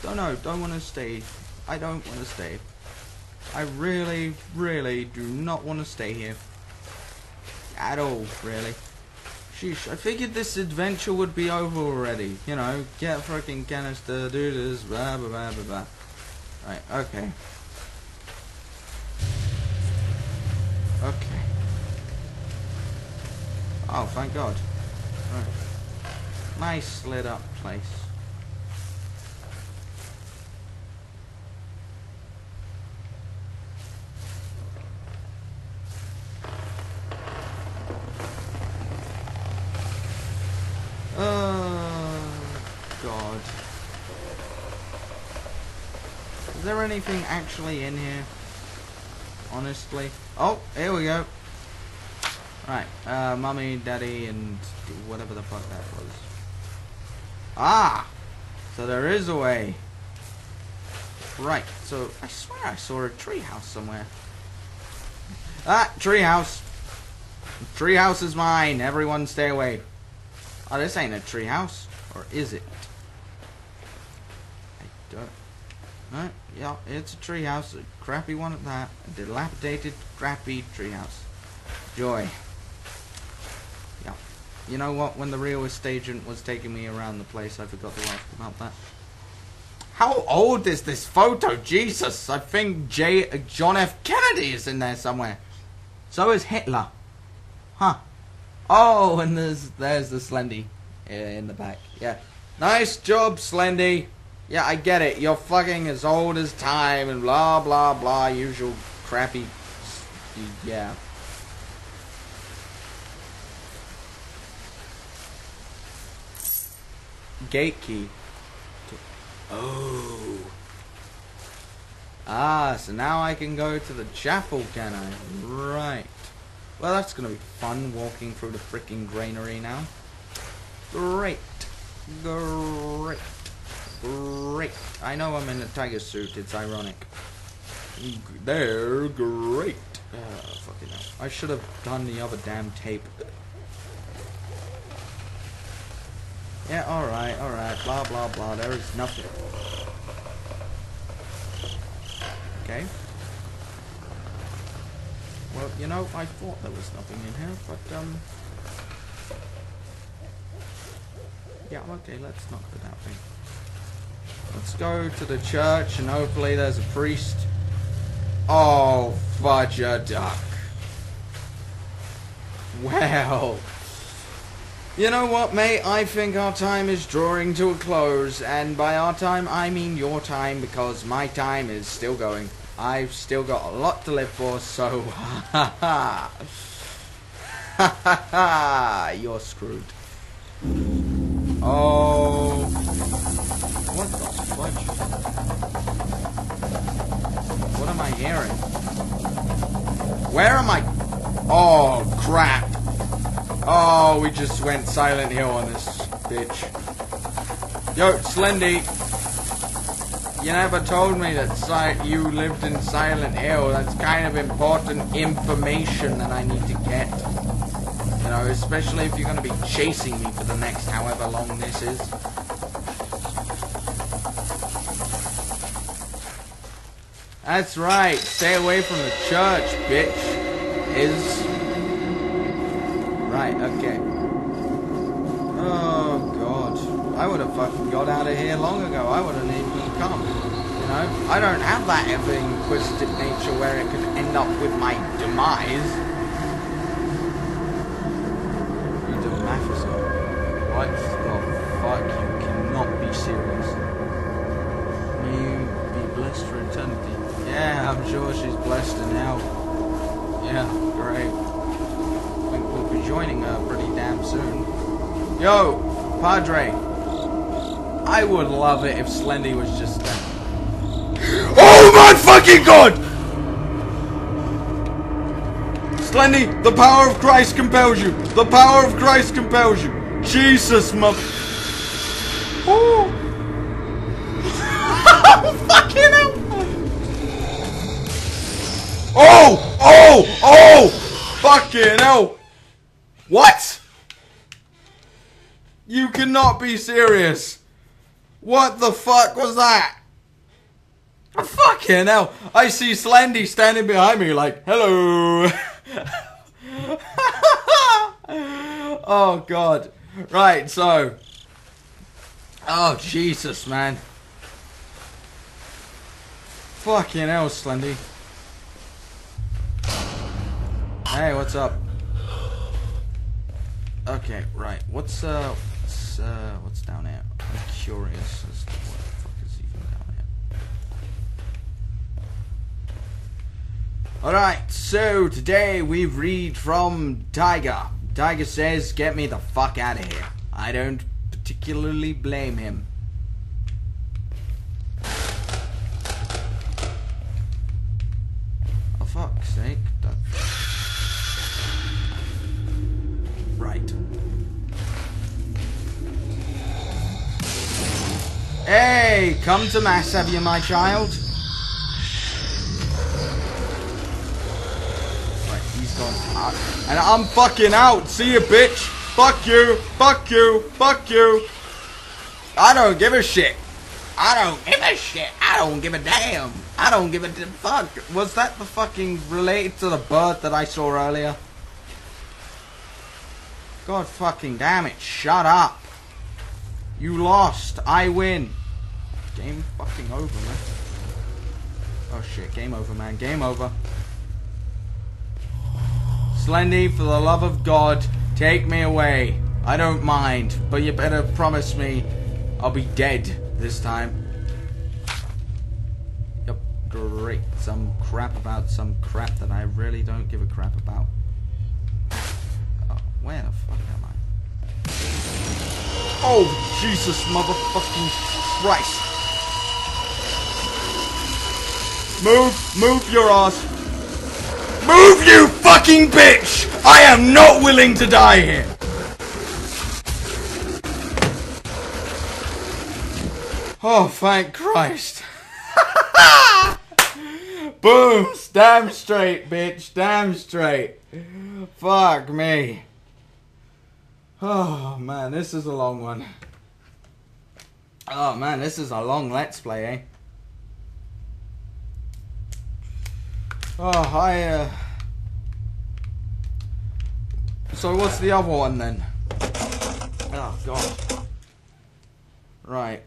Oh no, don't want to stay. I don't want to stay. I really, really do not want to stay here. At all, really. Sheesh, I figured this adventure would be over already. You know, get a fucking canister, do this, blah, blah, blah, blah, blah. Right, okay. Okay. Oh, thank God. Alright. Nice lit up place. Is there anything actually in here? Honestly. Oh, here we go. Right, uh, mummy, daddy, and whatever the fuck that was. Ah! So there is a way. Right, so I swear I saw a treehouse somewhere. Ah, treehouse! Treehouse is mine! Everyone stay away. Oh, this ain't a treehouse. Or is it? I don't... Right, yeah, it's a treehouse, a crappy one at that, a dilapidated, crappy treehouse. Joy. Yeah. You know what? When the real estate agent was taking me around the place, I forgot to ask about that. How old is this photo? Jesus! I think J uh, John F. Kennedy is in there somewhere. So is Hitler. Huh? Oh, and there's there's the Slendy in the back. Yeah. Nice job, Slendy. Yeah, I get it. You're fucking as old as time and blah, blah, blah. Usual crappy... Yeah. Gate key. Oh. Ah, so now I can go to the chapel, can I? Right. Well, that's gonna be fun walking through the freaking granary now. Great. Great. Great. I know I'm in a tiger suit. It's ironic. They're great. Oh, fucking hell. I should have done the other damn tape. Yeah, alright, alright. Blah, blah, blah. There is nothing. Okay. Well, you know, I thought there was nothing in here, but, um... yeah, okay, let's not do that thing. Let's go to the church and hopefully there's a priest. Oh, fudge a duck. Well. You know what, mate? I think our time is drawing to a close. And by our time, I mean your time, because my time is still going. I've still got a lot to live for, so... Ha ha ha. Ha ha. You're screwed. Oh. What the fudge? What am I hearing? Where am I? Oh, crap. Oh, we just went Silent Hill on this bitch. Yo, Slendy. You never told me that si you lived in Silent Hill. That's kind of important information that I need to get. You know, especially if you're going to be chasing me for the next however long this is. That's right. Stay away from the church, bitch. Is... Right, okay. Oh, God. I would have fucking got out of here long ago. I wouldn't even come. You know? I don't have that ever inquisitive nature where it could end up with my demise. Read a Matheson. What the fuck? You cannot be serious. May you be blessed for eternity. Yeah, I'm sure she's blessed in hell. Yeah, great. I think we'll be joining her pretty damn soon. Yo, Padre. I would love it if Slendy was just there. Oh my fucking god! Slendy, the power of Christ compels you. The power of Christ compels you. Jesus, mother. Oh. Fucking hell! Oh! Oh! Oh! Fucking hell! What? You cannot be serious. What the fuck was that? Oh, fucking hell. I see Slendy standing behind me like, hello. Oh, God. Right, so. Oh, Jesus, man. Fucking hell, Slendy. Hey, what's up? Okay, right. What's uh, what's, uh, what's down here? I'm curious as to what the fuck is even down here. Alright, so today we read from Tiger. Tiger says, get me the fuck out of here. I don't particularly blame him. Oh, fuck's sake. That's... Right. Hey, come to mass, have you, my child? Right, he's gone hard. And I'm fucking out. See you, bitch. Fuck you. Fuck you. Fuck you. I don't give a shit. I don't give a shit. I don't give a damn. I don't give a fuck. Was that the fucking related to the bird that I saw earlier? God fucking damn it, shut up. You lost, I win. Game fucking over, man. Oh shit, game over, man, game over. Slendy, for the love of God, take me away. I don't mind, but you better promise me I'll be dead this time. Yep, great. Some crap about some crap that I really don't give a crap about. Where the fuck am I? Oh, Jesus motherfucking Christ! Move! Move your ass! Move, you fucking bitch! I am not willing to die here! Oh, thank Christ! Boom! Damn straight, bitch! Damn straight! Fuck me! Oh man, this is a long one. Oh man, this is a long let's play, eh? Oh, I, uh... So what's the other one then? Oh god. Right.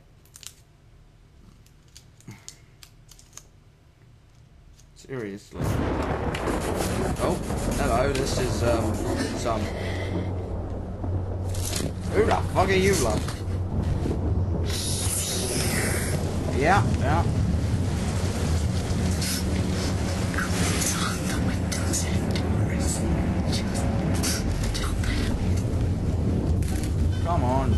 Seriously. Oh, hello, this is, um, some... Who the fuck are you, love? Yeah, yeah. Come on.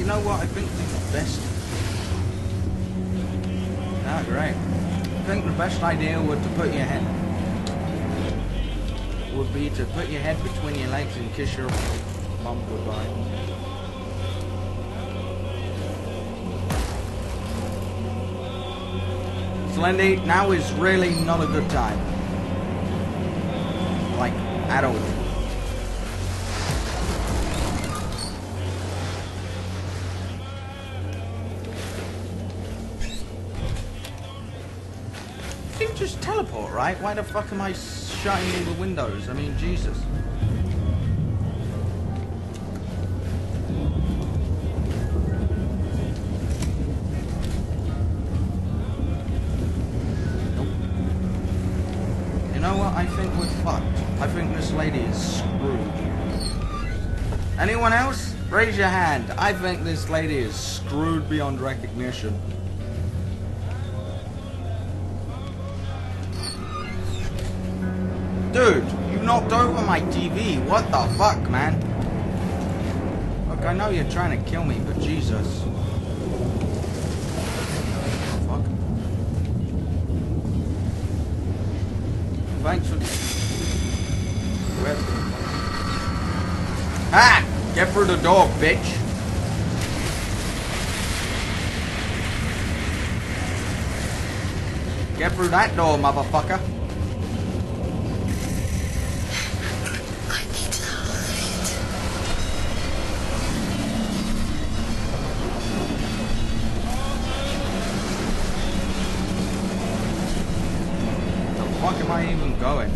You know what? I think the best... Ah, great. I think the best idea would to put your head... would be to put your head between your legs and kiss your mum goodbye. Slendy, now is really not a good time. Like, at all. You can just teleport, right? Why the fuck am I shutting all the windows? I mean, Jesus. Anyone else? Raise your hand. I think this lady is screwed beyond recognition. Dude, you knocked over my T V. What the fuck, man? Look, I know you're trying to kill me, but Jesus. Fuck. Thanks for... Where... Ah! Get through the door, bitch. Get through that door, motherfucker. I need to hide. The fuck am I even going?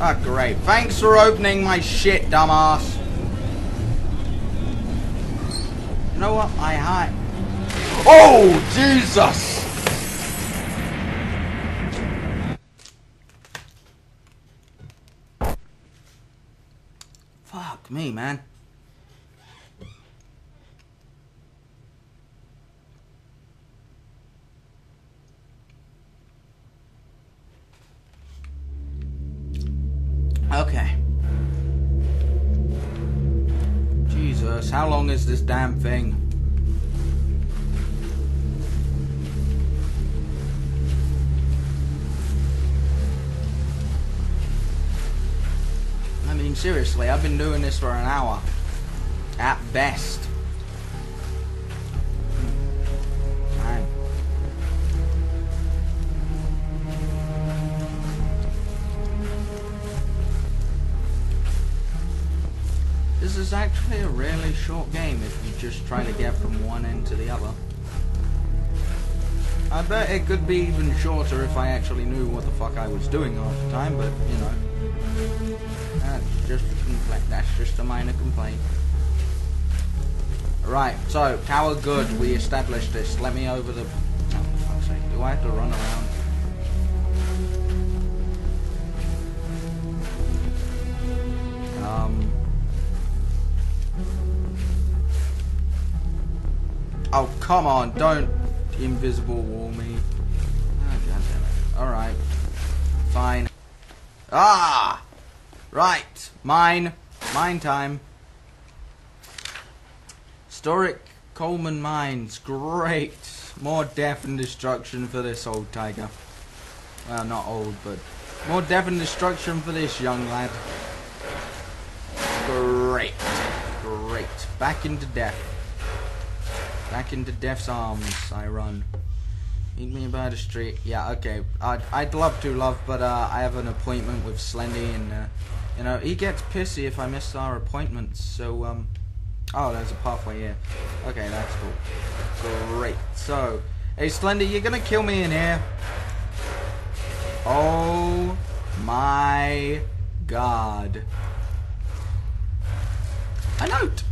Oh, great. Thanks for opening my shit, dumbass. You know what? I hide. Oh, Jesus! Fuck me, man. Okay. Jesus, how long is this damn thing? I mean, seriously, I've been doing this for an hour. At best. Man. This is actually a really short game if you just try to get from one end to the other. I bet it could be even shorter if I actually knew what the fuck I was doing half the time, but, you know. That's just a complaint. That's just a minor complaint. Right, so, Tower Good, we established this. Let me over the... Oh, for fuck's sake. Do I have to run around? Um... Oh, come on, don't invisible wall me. Oh, God damn it. Alright. Fine. Ah! Right. Mine. Mine time. Historic Coleman mines. Great. More death and destruction for this old tiger. Well, not old, but... More death and destruction for this young lad. Great. Great. Back into death. Back into death's arms, I run. Meet me by the street. Yeah, okay. I'd, I'd love to, love, but uh, I have an appointment with Slendy, and uh, you know he gets pissy if I miss our appointments. So, um, oh, there's a pathway here. Okay, that's cool. Great. So, hey, Slendy, you're gonna kill me in here. Oh my God! A note.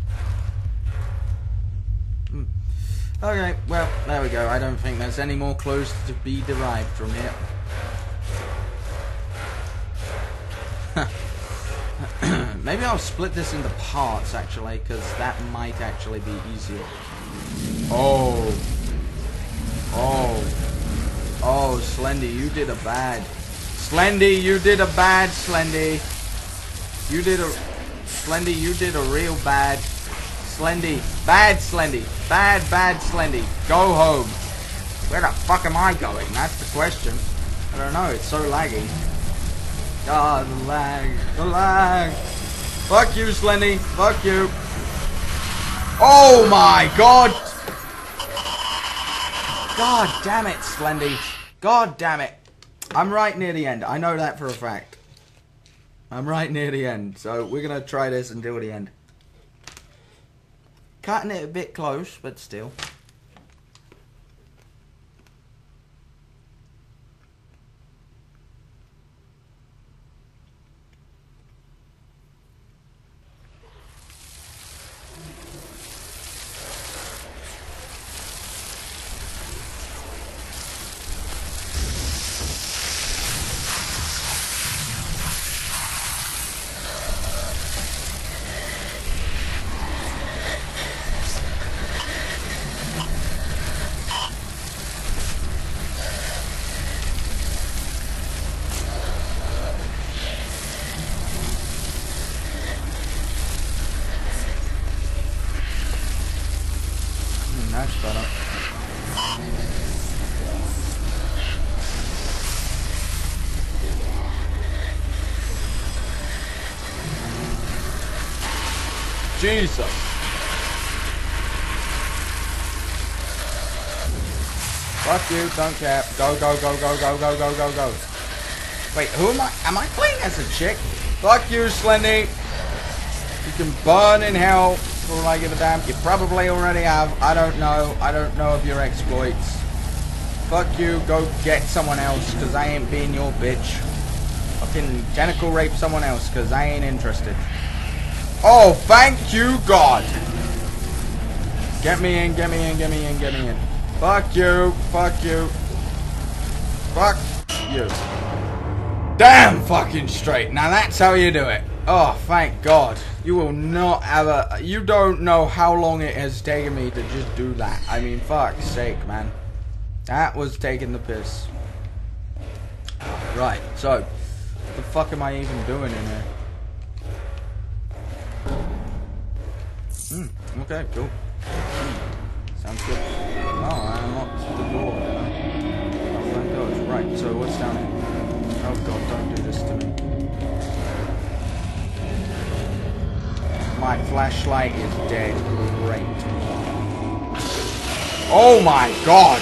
Okay, well, there we go. I don't think there's any more clues to be derived from here. Maybe I'll split this into parts, actually, because that might actually be easier. Oh. Oh. Oh, Slendy, you did a bad. Slendy, you did a bad, Slendy. You did a... Slendy, you did a real bad. Slendy. Bad Slendy. Bad, bad Slendy. Go home. Where the fuck am I going? That's the question. I don't know. It's so laggy. God, the lag. The lag. Fuck you, Slendy. Fuck you. Oh my god. God damn it, Slendy. God damn it. I'm right near the end. I know that for a fact. I'm right near the end. So we're going to try this until the end. Cutting it a bit close, but still. Jesus. Fuck you, don't care. Go, go, go, go, go, go, go, go, go. Wait, who am I? Am I playing as a chick? Fuck you, Slendy. You can burn in hell for all I give a damn. You probably already have. I don't know. I don't know of your exploits. Fuck you, go get someone else, because I ain't being your bitch. Fucking genital rape someone else, because I ain't interested. Oh, thank you, God. Get me in, get me in, get me in, get me in. Fuck you, fuck you. Fuck you. Damn fucking straight. Now that's how you do it. Oh, thank God. You will not have a... You don't know how long it has taken me to just do that. I mean, fuck's sake, man. That was taking the piss. Right, so... What the fuck am I even doing in here? Mm, okay, cool. Mm, sounds good. Oh, I unlocked the door. Huh? Oh, thank God. Right, so what's down here? Oh, God, don't do this to me. My flashlight is dead. Great. Oh, my God.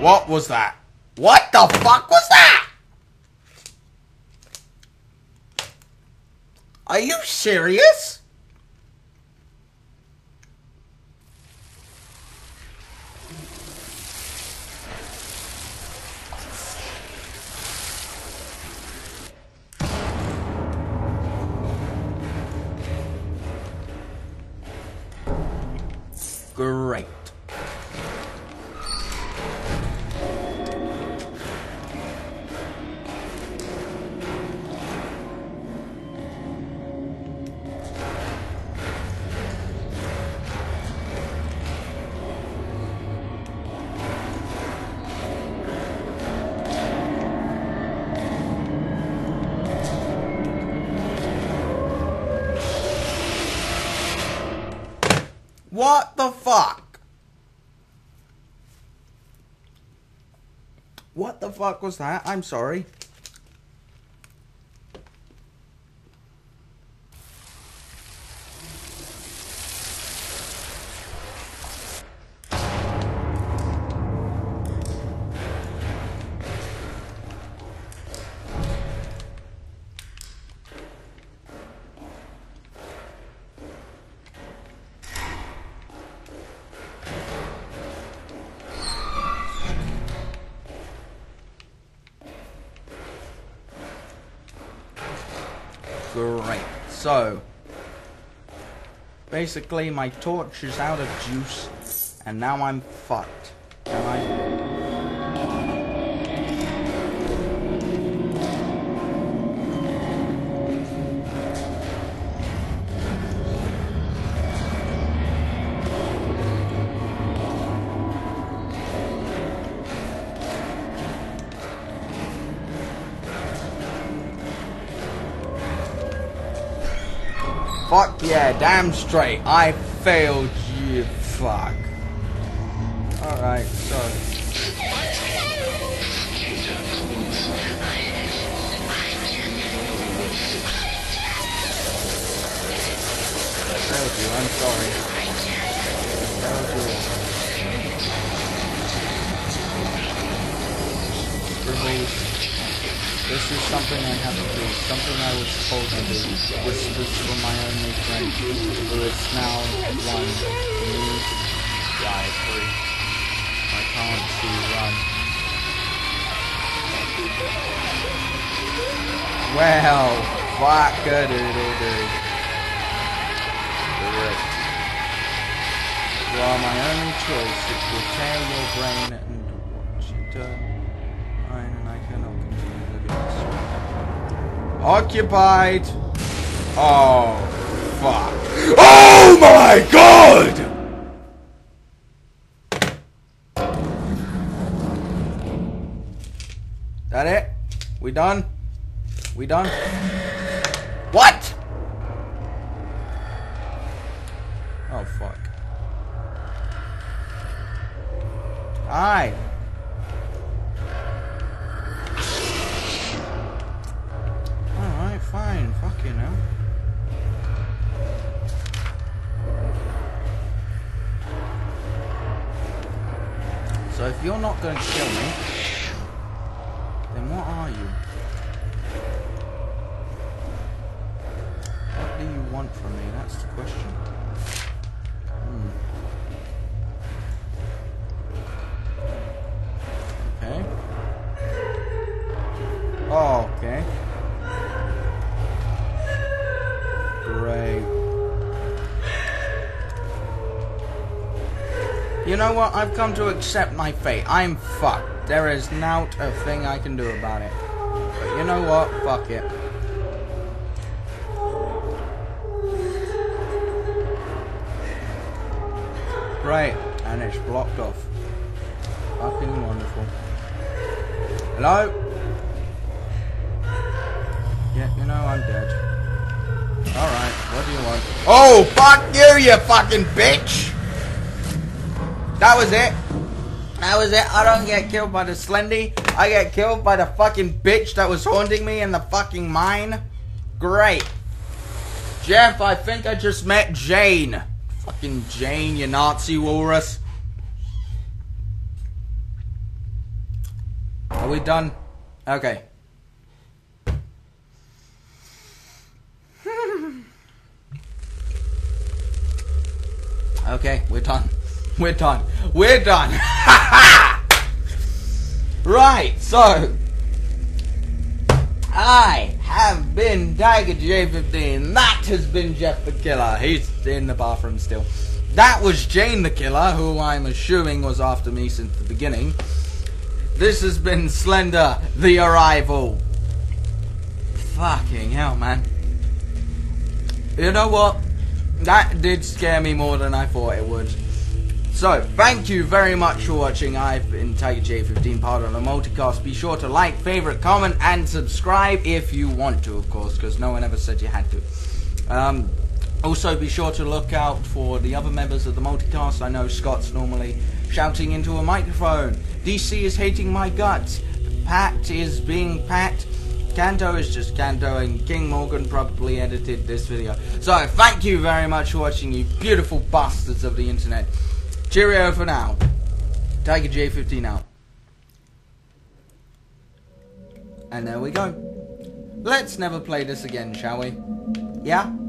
What was that? What the fuck was that? Are you serious? Great. What the fuck? What the fuck was that? I'm sorry. So, basically my torch is out of juice, and now I'm fucked. Am I? Fuck yeah, damn straight. I failed you. Fuck. Alright, so. I failed you, I'm sorry. I failed you. Removed. This is something I have to do, something I was supposed to do. This was for my only friend, who is now one. For me, die free. I can't see run. Well, fuck a doodle doo. You are my only choice. It will tear your brain and watch it turn. And I cannot continue. Occupied. Oh, fuck. Oh my god! That it? We done? We done? What? Oh, fuck. Aye. Fine, fuck you now. So if you're not going to kill me, then what are you? What do you want from me? That's the question. Hmm. Okay. Oh, okay. You know what? I've come to accept my fate. I'm fucked. There is not a thing I can do about it. But you know what? Fuck it. Great. And it's blocked off. Fucking wonderful. Hello? Yeah, you know I'm dead. Alright, what do you want? Oh, fuck you, you fucking bitch! That was it. That was it. I don't get killed by the Slendy. I get killed by the fucking bitch that was haunting me in the fucking mine. Great. Jeff, I think I just met Jane. Fucking Jane, you Nazi walrus. Are we done? Okay. Okay, we're done. We're done. We're done. Right, so I have been Tiger J fifteen. That has been Jeff the Killer. He's in the bathroom still. That was Jane the Killer, who I'm assuming was after me since the beginning. This has been Slender, the Arrival. Fucking hell, man. You know what? That did scare me more than I thought it would. So, thank you very much for watching. I've been Tiger J fifteen, part of the Multicast. Be sure to like, favorite, comment, and subscribe if you want to, of course, because no one ever said you had to. Um, also, be sure to look out for the other members of the Multicast. I know Scott's normally shouting into a microphone. D C is hating my guts. Pat is being Pat. Kanto is just Kanto, and King Morgan probably edited this video. So, thank you very much for watching, you beautiful bastards of the internet. Cheerio for now. Tiger J fifteen out. And there we go. Let's never play this again, shall we? Yeah?